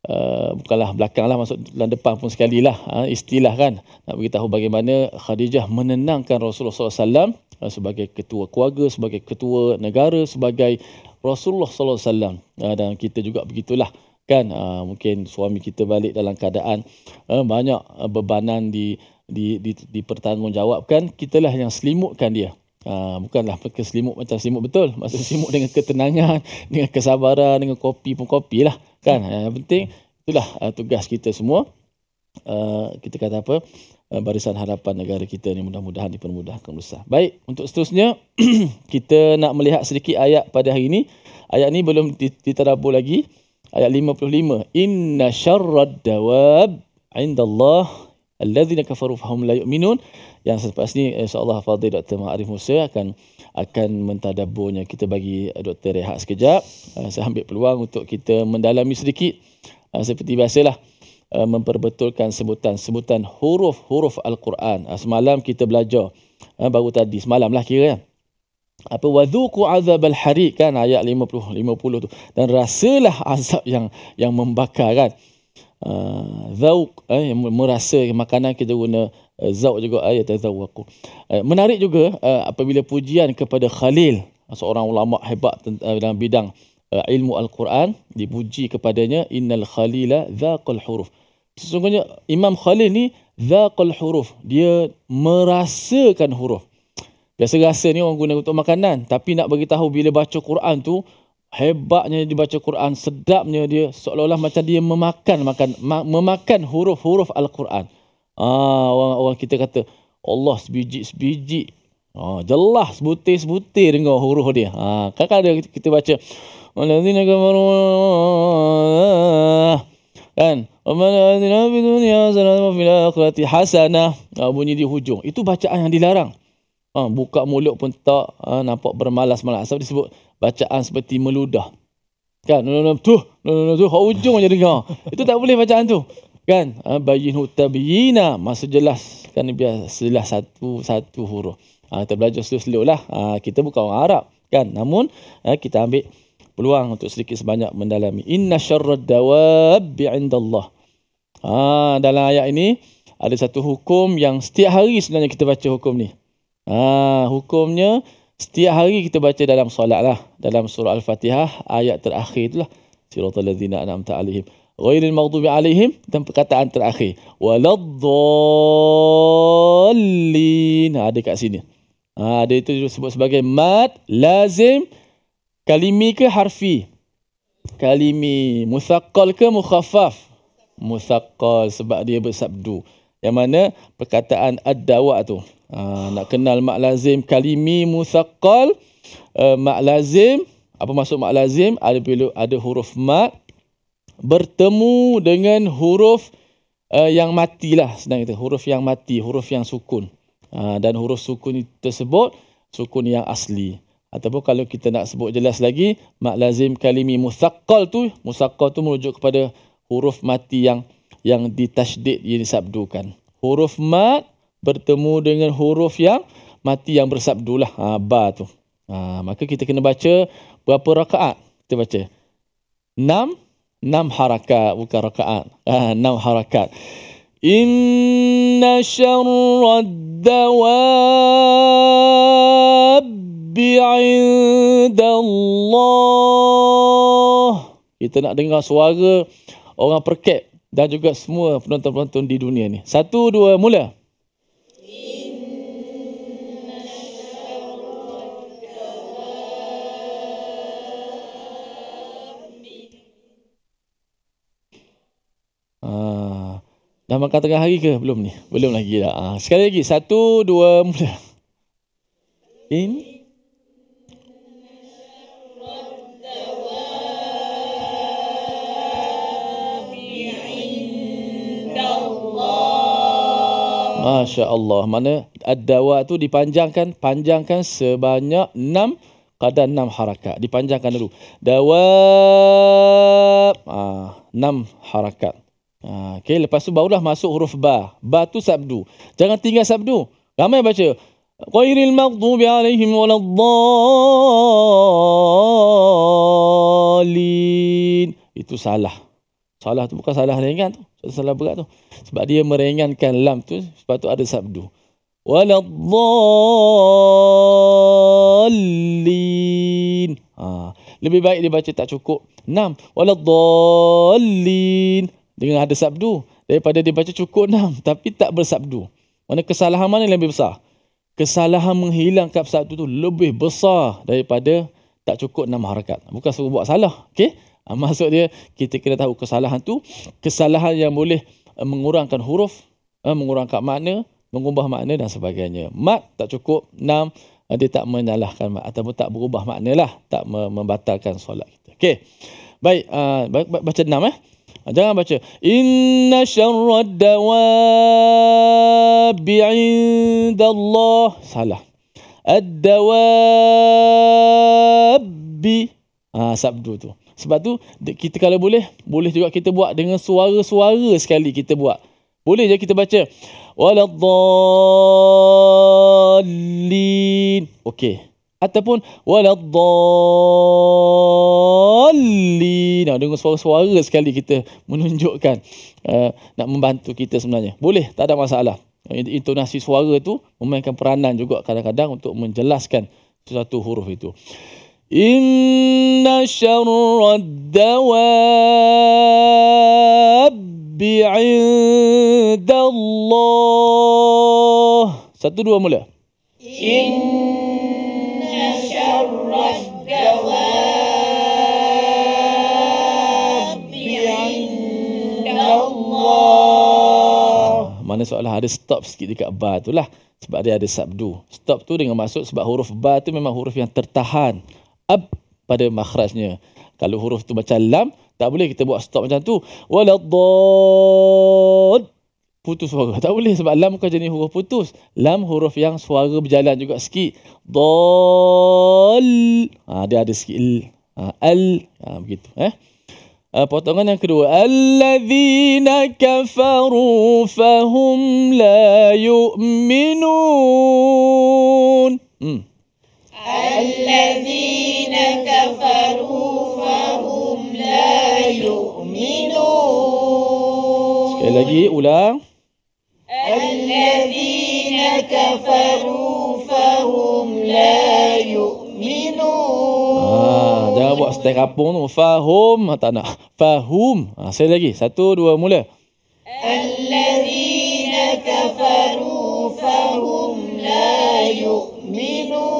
Uh, bukanlah belakang lah, masuk dalam depan pun sekali lah, ha, istilah kan, nak beritahu bagaimana Khadijah menenangkan Rasulullah sallallahu alaihi wasallam uh, sebagai ketua keluarga, sebagai ketua negara, sebagai Rasulullah sallallahu alaihi wasallam. Uh, dan kita juga begitulah kan, uh, mungkin suami kita balik dalam keadaan uh, banyak uh, bebanan di, di, di, dipertanggungjawabkan, kitalah yang selimutkan dia. Uh, bukanlah pakai selimut macam selimut betul, maksud selimut dengan ketenangan, dengan kesabaran, dengan kopi pun kopi lah kan. Yang penting itulah uh, tugas kita semua, uh, kita kata apa, uh, barisan harapan negara kita ni, mudah-mudahan dipermudahkan urusan. Baik, untuk seterusnya kita nak melihat sedikit ayat pada hari ini. Ayat ni belum diterabur lagi, ayat lima puluh lima, inna syarrad dawab indallah alladzina kafaru fahum la yu'minun. Yang selepas ni insya-Allah Al-Fadil Doktor Makrim Musa akan akan mentadabburnya. Kita bagi doktor rehat sekejap. Saya ambil peluang untuk kita mendalami sedikit, seperti biasalah, memperbetulkan sebutan-sebutan huruf-huruf Al-Quran. Semalam kita belajar, baru tadi semalamlah kira, apa, wadzuqu azabal hariq kan, ayat lima puluh lima puluh tu, dan rasalah azab yang yang membakar kan. Uh, zauk, eh, merasa makanan, kita guna uh, zauk juga, ayat tazawwaqu. Uh, menarik juga uh, apabila pujian kepada Khalil, seorang ulama hebat uh, dalam bidang uh, ilmu Al-Quran, dipuji kepadanya, innal khalila dzaqal huruf. Sesungguhnya Imam Khalil ni dzaqal huruf, dia merasakan huruf. Biasa rasa ni orang guna untuk makanan, tapi nak beritahu bila baca Quran tu, hebatnya dia baca Quran, sedapnya dia, seolah-olah macam dia memakan makan memakan huruf-huruf Al-Quran. Ah, orang-orang kita kata, Allah sebiji-sebiji, ah, jelah sebutir-sebutir dengan huruf dia. Ah, kadang-kadang kita baca allazina kafaru kan, allazina fi dunya hasanah wa fil akhirati hasanah, bunyi di hujung. Itu bacaan yang dilarang. Ah, buka mulut pun tak, ah, nampak bermalas-malas. Sebab disebut bacaan seperti meludah kan, tu tu hujung je dengar, itu tak boleh bacaan tu kan. Bayinu tabyina, masa jelas kan, biasa jelas satu satu huruf. Ha, kita belajar slow-slow lah, ha, kita bukan orang Arab kan, namun ha, kita ambil peluang untuk sedikit sebanyak mendalami inna syarrad dawab indallah. Ha, dalam ayat ini ada satu hukum yang setiap hari sebenarnya kita baca hukum ni. Ha, hukumnya setiap hari kita baca dalam solat lah, dalam surah Al-Fatihah, ayat terakhir itulah, siratal ladzina an'amta alaihim ghairil maghdubi alaihim, dan perkataan terakhir waladdallin. Ada kat sini, ha, ada, itu disebut sebagai mad lazim, kalimi ke harfi, kalimi, muthaqqal ke mukhaffaf, muthaqqal, sebab dia bersabdu. Yang mana perkataan ad-dawa' tu, ha, nak kenal mak lazim kalimi muthaqqal, uh, mak lazim, apa maksud mak lazim, ada bila ada huruf mak bertemu dengan huruf uh, yang matilah, senang kita, huruf yang mati, huruf yang sukun, ha, dan huruf sukun tersebut sukun yang asli. Ataupun kalau kita nak sebut jelas lagi, mak lazim kalimi muthaqqal tu, muthaqqal tu merujuk kepada huruf mati yang yang ditasydid, yang disabdukan. Huruf mat bertemu dengan huruf yang mati yang bersabdulah, ha, ba tu. Ha, maka kita kena baca berapa rakaat? Kita baca enam, enam enam harakat, bukan rakaat. Ah, enam harakat. Inna syarrad dawabbi 'indallah. Kita nak dengar suara orang Perkep dan juga semua penonton-penonton di dunia ni. Satu, dua, mula. Ah, dah makan tengah hari ke? Belum ni? Belum lagi dah. Ah, sekali lagi. Satu, dua, mula. In. Masya Allah. Mana ad-dawa tu dipanjangkan, panjangkan sebanyak enam, kadar enam harakat. Dipanjangkan dulu. Dawa, ah, enam harakat. Ah, okay. Lepas tu barulah masuk huruf ba. Ba tu sabdu. Jangan tinggal sabdu. Ramai baca. Qairil maghdubi alaihim waladhdallin. Itu salah. Salah tu bukan salah ringan tu. Salah berat tu. Sebab dia meringankan lam tu. Sebab tu ada sabdu. Waladhdallin. Ha. Lebih baik dia baca tak cukup enam. Waladhdallin. Dengan ada sabdu. Daripada dia baca cukup enam. Tapi tak bersabdu. Mana kesalahan mana yang lebih besar? Kesalahan menghilangkan sabdu tu lebih besar daripada tak cukup enam harakat. Bukan suruh buat salah. Okey? Maksud dia, kita kena tahu kesalahan tu, kesalahan yang boleh mengurangkan huruf, mengurangkan makna, mengubah makna dan sebagainya. Mat tak cukup enam, dia tak menyalahkan mat ataupun tak berubah makna lah, tak membatalkan solat kita. Okey. Baik, uh, baca enam eh. Jangan baca inna syarrad dawabi 'indallah. Salah. Ad-dawabi. Ah, sabdu tu. Sebab tu kita kalau boleh, boleh juga kita buat dengan suara-suara sekali kita buat. Boleh je kita baca waladhdallin. Okey. Ataupun waladhdallin. Nah, dengan suara-suara sekali kita menunjukkan uh, nak membantu kita sebenarnya. Boleh, tak ada masalah. Intonasi suara tu memainkan peranan juga kadang-kadang untuk menjelaskan sesuatu huruf itu. Inna syarrad dawabbi 'indallah. Satu, dua, mula. Inna syarrad dawabbi 'indallah. Mana seolah ada stop sikit dekat ba tu lah. Sebab dia ada sabdu. Stop tu dengan maksud sebab huruf ba tu memang huruf yang tertahan ab pada makhrajnya. Kalau huruf tu macam lam, tak boleh kita buat stop macam tu. Waladhdallin. Putus suara. Tak boleh sebab lam bukan jenis huruf putus. Lam huruf yang suara berjalan juga sikit. Dal. Ha, dia ada sikit ha, al. Ha, begitu. Eh? Ha, potongan yang kedua. Allazina kafaru fahum la yu'minun. Hmm. Allazina kafaru fahum la yu'minun. Sekali lagi, ulang. Allazina kafaru fahum la yu'minun. Ah, jangan buat setel kapung tu. Fahum, tak nak. Fahum. Ah, sekali lagi. Satu, dua, mula. Allazina kafaru fahum la yu'minun.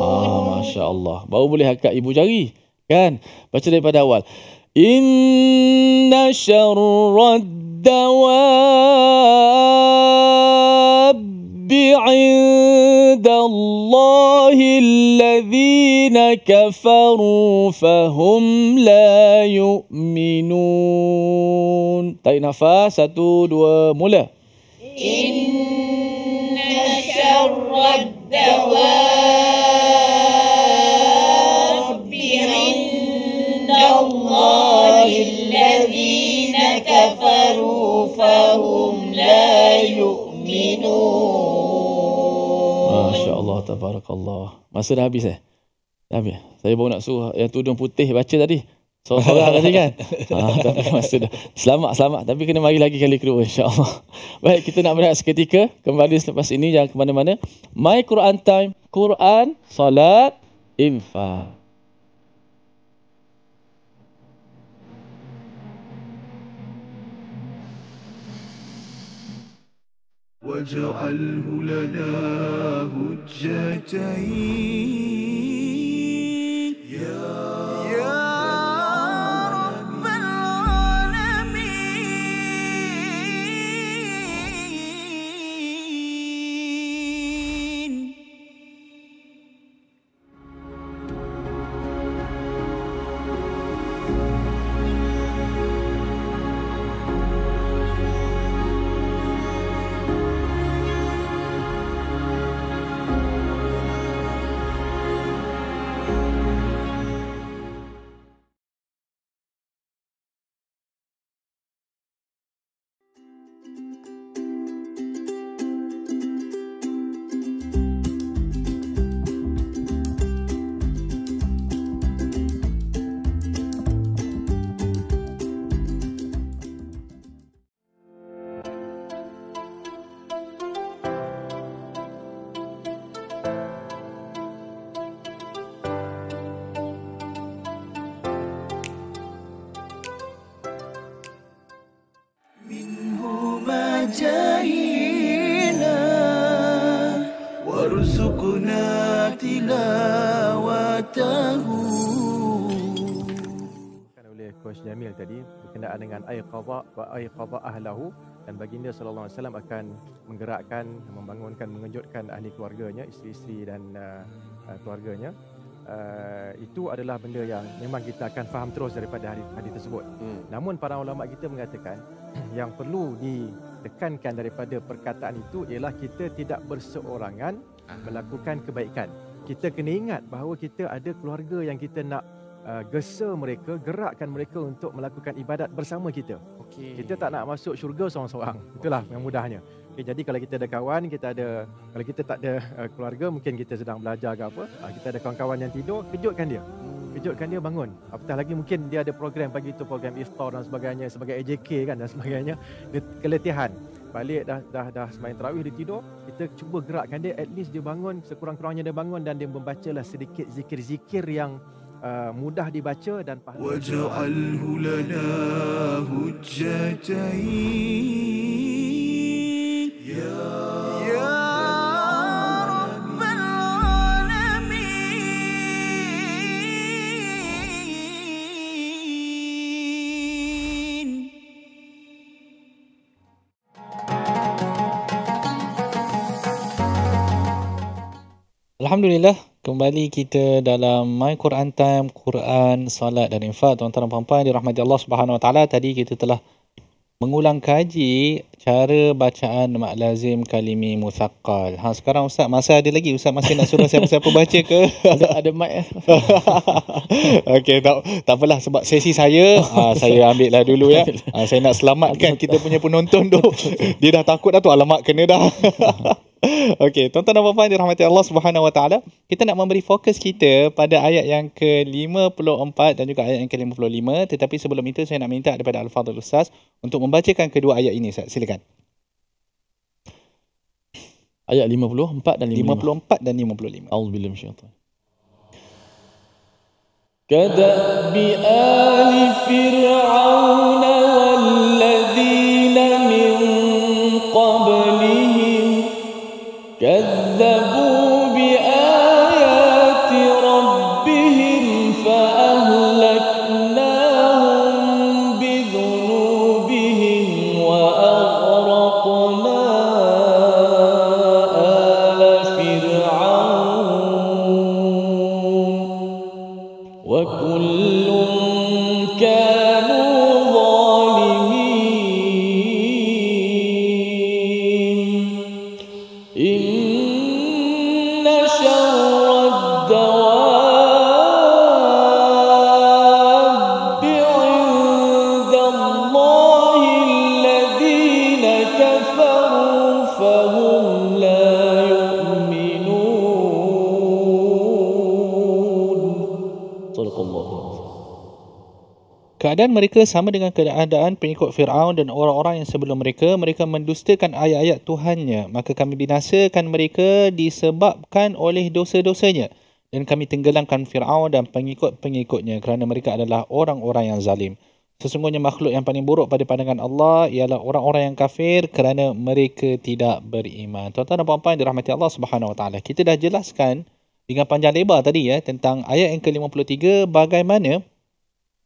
Ah, Masya Allah. Baru boleh angkat ibu jari. Kan? Baca daripada awal. Inna syarrad dawabbi 'indallahi alladhina kafaru fahum la yu'minun. Tarik nafas. Satu, dua, mula. Inna syarrad dawabbi Allazina kafaru fahum la yu'minun. Masya Allah, tabarakallah. Masa dah habis eh? Dah habis. Saya baru nak suruh yang tudung putih baca tadi. So salah tadi kan. Ha, tapi maksud dah. Selamat, selamat. Tapi kena mari lagi kali kedua insya-Allah. Baik, kita nak berehat seketika. Kembali selepas ini jangan ke mana-mana. My Quran Time, Quran, salat, infaq. وَاجْعَلْهُ لَنَا هُجَّتَيْنِ يَا air qadha ahlahu, dan baginda sallallahu alaihi wasallam akan menggerakkan, membangunkan, mengejutkan ahli keluarganya, isteri-isteri dan uh, keluarganya. Uh, itu adalah benda yang memang kita akan faham terus daripada hadis tersebut. Hmm. Namun para ulama kita mengatakan yang perlu ditekankan daripada perkataan itu ialah kita tidak berseorangan melakukan kebaikan. Kita kena ingat bahawa kita ada keluarga yang kita nak Uh, gesa mereka, gerakkan mereka untuk melakukan ibadat bersama kita. Okay. Kita tak nak masuk syurga seorang-seorang. Itulah okay. yang mudahnya. Okay, jadi kalau kita ada kawan, kita ada, kalau kita tak ada uh, keluarga, mungkin kita sedang belajar ke apa, uh, kita ada kawan-kawan yang tidur, kejutkan dia. Kejutkan dia bangun. Apatah lagi mungkin dia ada program pagi itu, program iftar dan sebagainya, sebagai A J K kan dan sebagainya. Dia keletihan. Balik dah dah dah semain tarawih dia tidur, kita cuba gerakkan dia, at least dia bangun, sekurang-kurangnya dia bangun dan dia membacalah sedikit zikir-zikir yang Uh, mudah dibaca dan faham. Waj'alhu lana hujjatain ya ya rabbal alamin. Alhamdulillah, kembali kita dalam My Quran Time, Quran, Salat dan Infaq. Tuan-tuan dan puan-puan dirahmati Allah Subhanahu Wa Taala, tadi kita telah mengulang kaji cara bacaan mad lazim kalimi muthaqqal. Ha, sekarang ustaz masa ada lagi, ustaz masih nak suruh siapa-siapa baca ke? ada ada mic. Okey, tak tak apalah, sebab sesi saya ha, saya ambillah dulu ya. Ha, saya nak selamatkan kita punya penonton tu. Dia dah takut dah tu, alamak kena dah. Okey, tuan-tuan dan puan-puan dirahmati Allah Subhanahu Wa Taala, kita nak memberi fokus kita pada ayat yang ke lima puluh empat dan juga ayat yang ke lima puluh lima. Tetapi sebelum itu saya nak minta daripada Al-Fadil Ustaz untuk membacakan kedua ayat ini. Ustaz, silakan. Ayat lima puluh empat dan lima puluh empat dan lima puluh lima. Auzubillahi minasyaitan. Kadzabi ali fir'aun walladzina min qablihi كذبوا بآيات ربهم فأهلكناهم بذنوبهم وأغرقنا آل فرعون وكل كانوا ظالمين. Keadaan mereka sama dengan keadaan pengikut Fir'aun dan orang-orang yang sebelum mereka. Mereka mendustakan ayat-ayat Tuhannya. Maka kami binasakan mereka disebabkan oleh dosa-dosanya. Dan kami tenggelamkan Fir'aun dan pengikut-pengikutnya kerana mereka adalah orang-orang yang zalim. Sesungguhnya makhluk yang paling buruk pada pandangan Allah ialah orang-orang yang kafir kerana mereka tidak beriman. Tuan-tuan dan puan-puan dirahmati Allah Subhanahu Wa Taala. Kita dah jelaskan dengan panjang lebar tadi ya tentang ayat yang ke lima puluh tiga bagaimana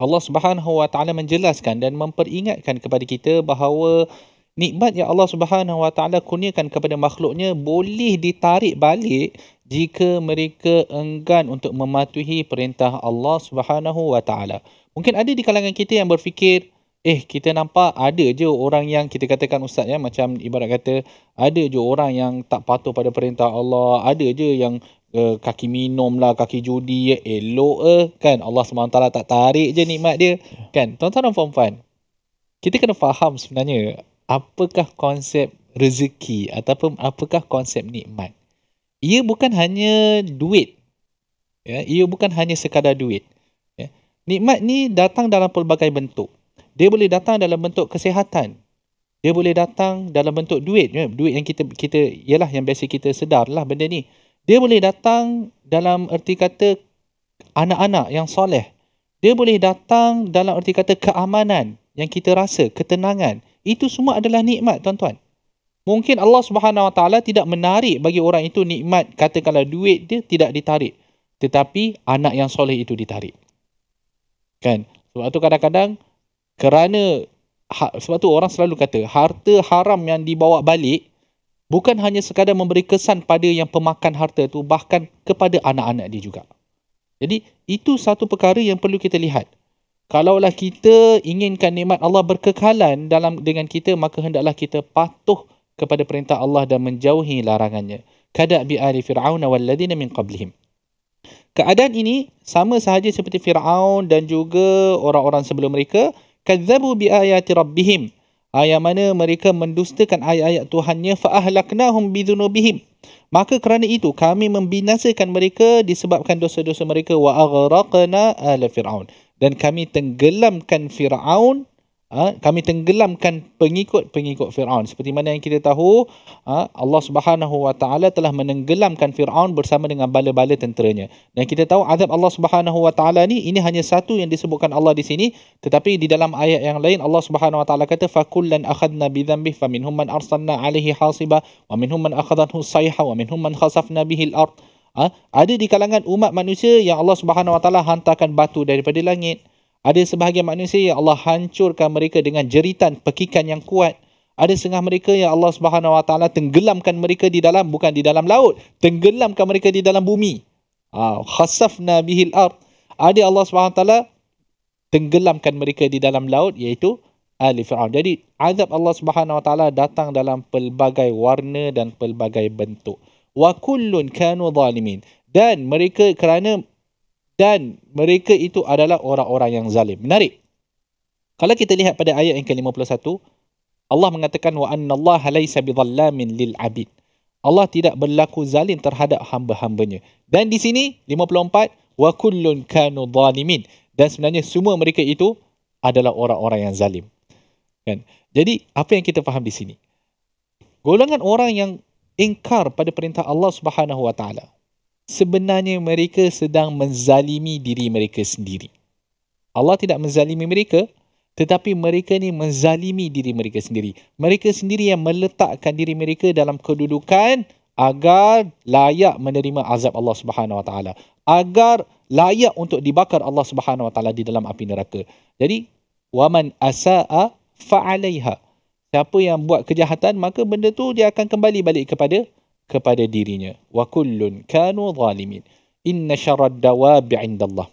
Allah Subhanahu Wa Taala menjelaskan dan memperingatkan kepada kita bahawa nikmat yang Allah Subhanahu Wa Taala kurniakan kepada makhluknya boleh ditarik balik jika mereka enggan untuk mematuhi perintah Allah Subhanahu Wa Taala. Mungkin ada di kalangan kita yang berfikir, eh kita nampak ada je orang yang kita katakan ustaz ya, macam ibarat kata ada je orang yang tak patuh pada perintah Allah, ada je yang uh, kaki minum lah, kaki judi, elok eh, kan Allah subhanahu wa taala tak tarik je nikmat dia kan. Tuan-tuan dan puan-puan, kita kena faham sebenarnya apakah konsep rezeki ataupun apakah konsep nikmat. Ia bukan hanya duit ya, ia bukan hanya sekadar duit. Nikmat ni datang dalam pelbagai bentuk. Dia boleh datang dalam bentuk kesihatan. Dia boleh datang dalam bentuk duit. Duit yang kita, kita ialah yang biasa kita sedar lah benda ni. Dia boleh datang dalam erti kata anak-anak yang soleh. Dia boleh datang dalam erti kata keamanan yang kita rasa, ketenangan. Itu semua adalah nikmat tuan-tuan. Mungkin Allah Subhanahu Wa Taala tidak menarik bagi orang itu nikmat, katakanlah duit dia tidak ditarik. Tetapi anak yang soleh itu ditarik. Kan? Sebab tu kadang-kadang kerana ha, sebab tu orang selalu kata harta haram yang dibawa balik bukan hanya sekadar memberi kesan pada yang pemakan harta tu, bahkan kepada anak-anak dia juga. Jadi itu satu perkara yang perlu kita lihat. Kalaulah kita inginkan nikmat Allah berkekalan dalam dengan kita, maka hendaklah kita patuh kepada perintah Allah dan menjauhi larangannya. Kadabi ali fir'auna walladzina min qablihim. Keadaan ini sama sahaja seperti Fir'aun dan juga orang-orang sebelum mereka. Kadzabu biayati rabbihim, yang mana mereka mendustakan ayat-ayat Tuhannya. Fa'ahlaknahum bidhunubihim, maka kerana itu kami membinasakan mereka disebabkan dosa-dosa mereka. Wa aghraqna ala Fir'aun, dan kami tenggelamkan Fir'aun. Ha, kami tenggelamkan pengikut-pengikut Fir'aun. Seperti mana yang kita tahu, ha, Allah Subhanahu Wa Taala telah menenggelamkan Fir'aun bersama dengan bala-bala tenteranya. Dan kita tahu azab Allah Subhanahu Wa Taala ni, ini hanya satu yang disebutkan Allah di sini, tetapi di dalam ayat yang lain Allah Subhanahu Wa Taala kata fakullan akhadna bi dhanbihi faminhum man arsalna alaihi hasiba wa minhum man akhadathu sayha wa minhum man khasafna bihil ard. Ha, ada di kalangan umat manusia yang Allah Subhanahu Wa Taala hantarkan batu daripada langit. Ada sebahagian manusia yang Allah hancurkan mereka dengan jeritan, pekikan yang kuat. Ada setengah mereka yang Allah subhanahu wa taala tenggelamkan mereka di dalam, bukan di dalam laut. Tenggelamkan mereka di dalam bumi. Khasafna bihil ard. Ada Allah subhanahu wa taala tenggelamkan mereka di dalam laut, iaitu Ali Fir'aun. Jadi, azab Allah subhanahu wa taala datang dalam pelbagai warna dan pelbagai bentuk. Wa kullun kanu zalimin. Dan mereka kerana... Dan mereka itu adalah orang-orang yang zalim. Menarik. Kalau kita lihat pada ayat yang ke lima puluh satu, Allah mengatakan wa annallaha laysa bidhallamin lil abid. Allah tidak berlaku zalim terhadap hamba-hambanya. Dan di sini lima puluh empat wa kullun kanu zalimin. Dan sebenarnya semua mereka itu adalah orang-orang yang zalim. Kan? Jadi apa yang kita faham di sini? Golongan orang yang ingkar pada perintah Allah Subhanahu Wa Taala, sebenarnya mereka sedang menzalimi diri mereka sendiri. Allah tidak menzalimi mereka, tetapi mereka ni menzalimi diri mereka sendiri. Mereka sendiri yang meletakkan diri mereka dalam kedudukan agar layak menerima azab Allah Subhanahu Wa Taala, agar layak untuk dibakar Allah Subhanahu Wa Taala di dalam api neraka. Jadi, waman asaa fa'alaiha. Siapa yang buat kejahatan, maka benda tu dia akan kembali balik kepada kepada dirinya. Wa kullun kanu zalimin. Inna syarrad dawabi 'indallah.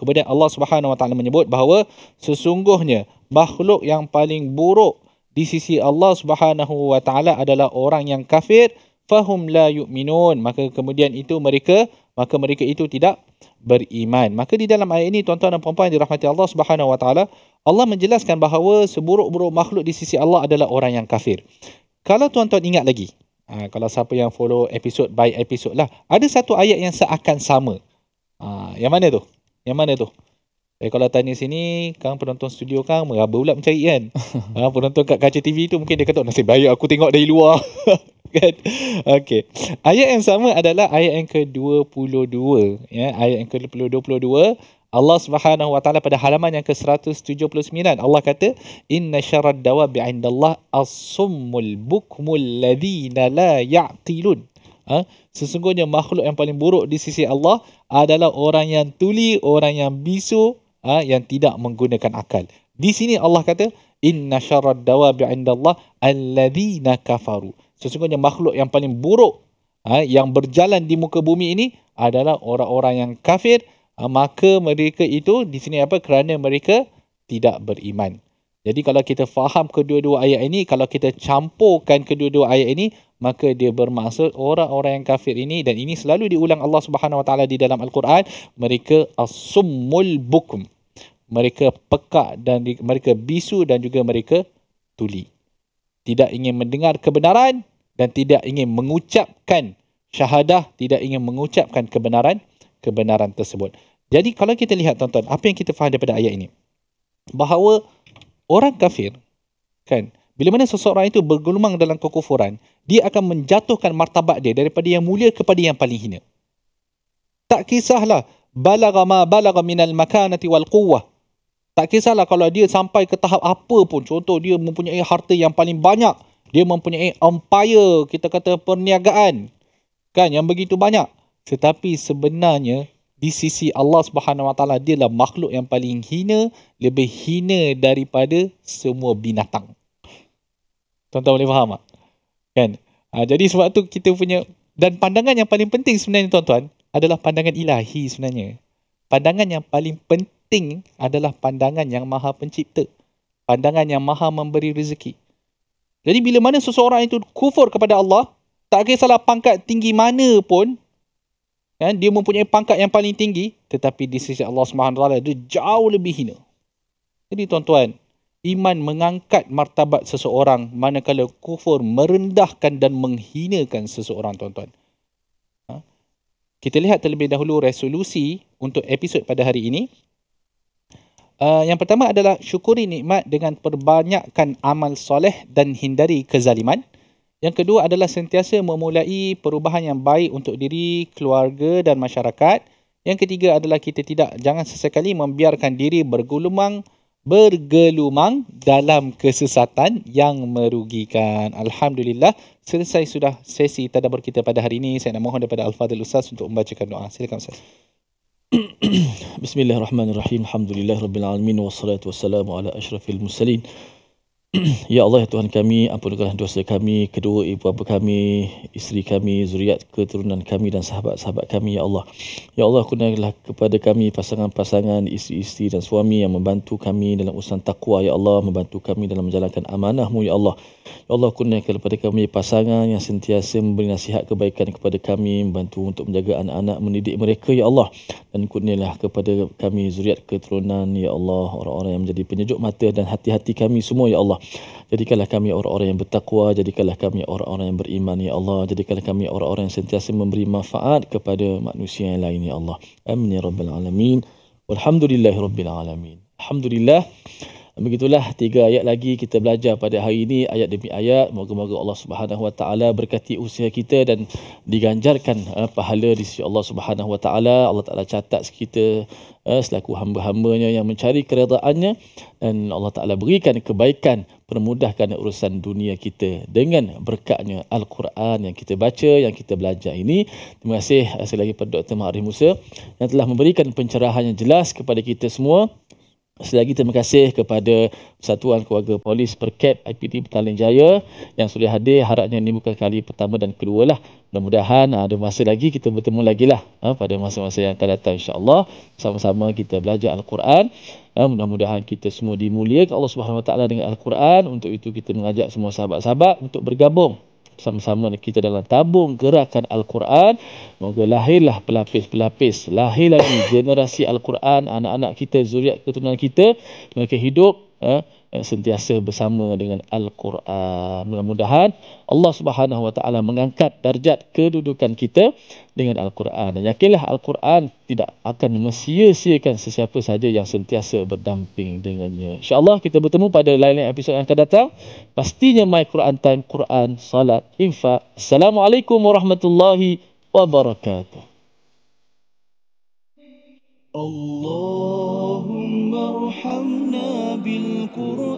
Kemudian Allah Subhanahu Wa Taala menyebut bahawa sesungguhnya makhluk yang paling buruk di sisi Allah Subhanahu Wa Taala adalah orang yang kafir. Fahum la yu'minun, maka kemudian itu mereka maka mereka itu tidak beriman. Maka di dalam ayat ini tuan-tuan dan puan-puan dirahmati Allah Subhanahu Wa Taala, Allah menjelaskan bahawa seburuk-buruk makhluk di sisi Allah adalah orang yang kafir. Kalau tuan-tuan ingat lagi, Ha, kalau siapa yang follow episode by episode lah, ada satu ayat yang seakan sama. Ha, yang mana tu? Yang mana tu? Eh, kalau tanya sini, kang penonton studio kang meraba pula mencari kan. Ha, penonton kat kaca T V tu mungkin dia kata nasib baik aku tengok dari luar. Kan? Okey. Ayat yang sama adalah ayat yang ke dua puluh dua, ya, ayat yang ke dua puluh dua. Allah Subhanahu wa taala pada halaman yang ke seratus tujuh puluh sembilan Allah kata inna syarrad dawabi 'indallah as-summul bukmul ladzina la ya'qilun. Ha? Sesungguhnya makhluk yang paling buruk di sisi Allah adalah orang yang tuli, orang yang bisu, ha? Yang tidak menggunakan akal. Di sini Allah kata, Inna syarrad dawabi 'indallah alladhina kafaru. Sesungguhnya makhluk yang paling buruk, ha? Yang berjalan di muka bumi ini adalah orang-orang yang kafir. Ha? Maka mereka itu, di sini apa? Kerana mereka tidak beriman. Jadi kalau kita faham kedua-dua ayat ini, kalau kita campurkan kedua-dua ayat ini, maka dia bermaksud orang-orang yang kafir ini, dan ini selalu diulang Allah Subhanahu Wa Taala di dalam Al-Quran, mereka as-summul bukum. Mereka pekak dan mereka bisu dan juga mereka tuli. Tidak ingin mendengar kebenaran dan tidak ingin mengucapkan syahadah, tidak ingin mengucapkan kebenaran kebenaran tersebut. Jadi kalau kita lihat tuan-tuan, apa yang kita faham daripada ayat ini? Bahawa orang kafir, kan, bila mana seseorang itu bergelumang dalam kekufuran, dia akan menjatuhkan martabat dia daripada yang mulia kepada yang paling hina. Tak kisahlah balagha ma balagha minal makanati wal quwwah. Tak kisahlah kalau dia sampai ke tahap apa pun. Contoh, dia mempunyai harta yang paling banyak, dia mempunyai empire, kita kata perniagaan, kan, yang begitu banyak. Tetapi sebenarnya di sisi Allah Subhanahu Wa Taala, dia lah makhluk yang paling hina, lebih hina daripada semua binatang. Tuan-tuan boleh faham tak? Kan? Ha, jadi sebab tu kita punya, dan pandangan yang paling penting sebenarnya tuan-tuan adalah pandangan ilahi sebenarnya. Pandangan yang paling penting adalah pandangan yang Maha Pencipta, pandangan yang Maha memberi rezeki. Jadi bila mana seseorang itu kufur kepada Allah, tak kisahlah pangkat tinggi mana pun, dia mempunyai pangkat yang paling tinggi, tetapi di sisi Allah subhanahu wa taala dia jauh lebih hina. Jadi tuan-tuan, iman mengangkat martabat seseorang, manakala kufur merendahkan dan menghinakan seseorang tuan-tuan. Ha? Kita lihat terlebih dahulu resolusi untuk episod pada hari ini. Uh, yang pertama adalah syukuri nikmat dengan perbanyakkan amal soleh dan hindari kezaliman. Yang kedua adalah sentiasa memulai perubahan yang baik untuk diri, keluarga dan masyarakat. Yang ketiga adalah kita tidak jangan sesekali membiarkan diri bergelumang bergelumang dalam kesesatan yang merugikan. Alhamdulillah, selesai sudah sesi tadabbur kita pada hari ini. Saya nak mohon daripada Al-Fadil Ustaz untuk membacakan doa. Silakan Ustaz. Bismillahirrahmanirrahim. Alhamdulillah rabbil alamin wassalatu wassalamu ala asyrafil mursalin. Ya Allah, ya Tuhan kami, ampunkanlah dosa kami, kedua ibu bapa kami, isteri kami, zuriat keturunan kami dan sahabat-sahabat kami, ya Allah. Ya Allah, kurniakanlah kepada kami pasangan-pasangan, isteri-isteri dan suami yang membantu kami dalam urusan takwa, ya Allah, membantu kami dalam menjalankan amanahmu, ya Allah. Ya Allah, kurniakanlah kepada kami pasangan yang sentiasa memberi nasihat kebaikan kepada kami, membantu untuk menjaga anak-anak, mendidik mereka, ya Allah. Dan kurniakanlah kepada kami zuriat keturunan, ya Allah, orang-orang yang menjadi penyejuk mata dan hati-hati kami semua, ya Allah. Jadikanlah kami orang-orang yang bertakwa, jadikanlah kami orang-orang yang beriman, ya Allah. Jadikanlah kami orang-orang yang sentiasa memberi manfaat kepada manusia yang lain, ya Allah. Amin ya rabbal alamin. Walhamdulillahirabbil alamin. Alhamdulillah. Begitulah tiga ayat lagi kita belajar pada hari ini, ayat demi ayat. Moga-moga Allah Subhanahu Wa Taala berkati usaha kita dan diganjarkan uh, pahala di sisi Allah Subhanahu Wa Taala. Allah Taala catat kita uh, selaku hamba-hambanya yang mencari keredaannya, dan Allah Taala berikan kebaikan, permudahkan urusan dunia kita dengan berkatnya Al-Quran yang kita baca, yang kita belajar ini. Terima kasih uh, sekali lagi kepada Doktor Makrim Musa yang telah memberikan pencerahan yang jelas kepada kita semua. Sekali lagi terima kasih kepada Persatuan Keluarga Polis Perkep I P D Petaling Jaya yang sudah hadir. Harapnya ini bukan kali pertama dan kedua lah. Mudah-mudahan ada masa lagi kita bertemu lagi lah pada masa-masa yang akan datang, insya-Allah. Sama-sama kita belajar Al-Quran. Mudah-mudahan kita semua dimuliakan Allah Subhanahu Wa Taala dengan Al-Quran. Untuk itu kita mengajak semua sahabat-sahabat untuk bergabung sama-sama kita dalam tabung gerakan Al-Quran. Moga lahirlah pelapis-pelapis, lahir lagi generasi Al-Quran, anak-anak kita, zuriat keturunan kita, mereka hidup eh, sentiasa bersama dengan Al-Quran. Mudah-mudahan Allah Subhanahu Wa Taala mengangkat darjat kedudukan kita dengan Al-Quran. Dan yakinlah Al-Quran tidak akan mensia-siakan sesiapa saja yang sentiasa berdamping dengannya. InsyaAllah kita bertemu pada lain-lain episod yang akan datang. Pastinya My Quran Time, Quran, Salat, Infak. Assalamualaikum warahmatullahi wabarakatuh. Allahumma arhamna bil Quran.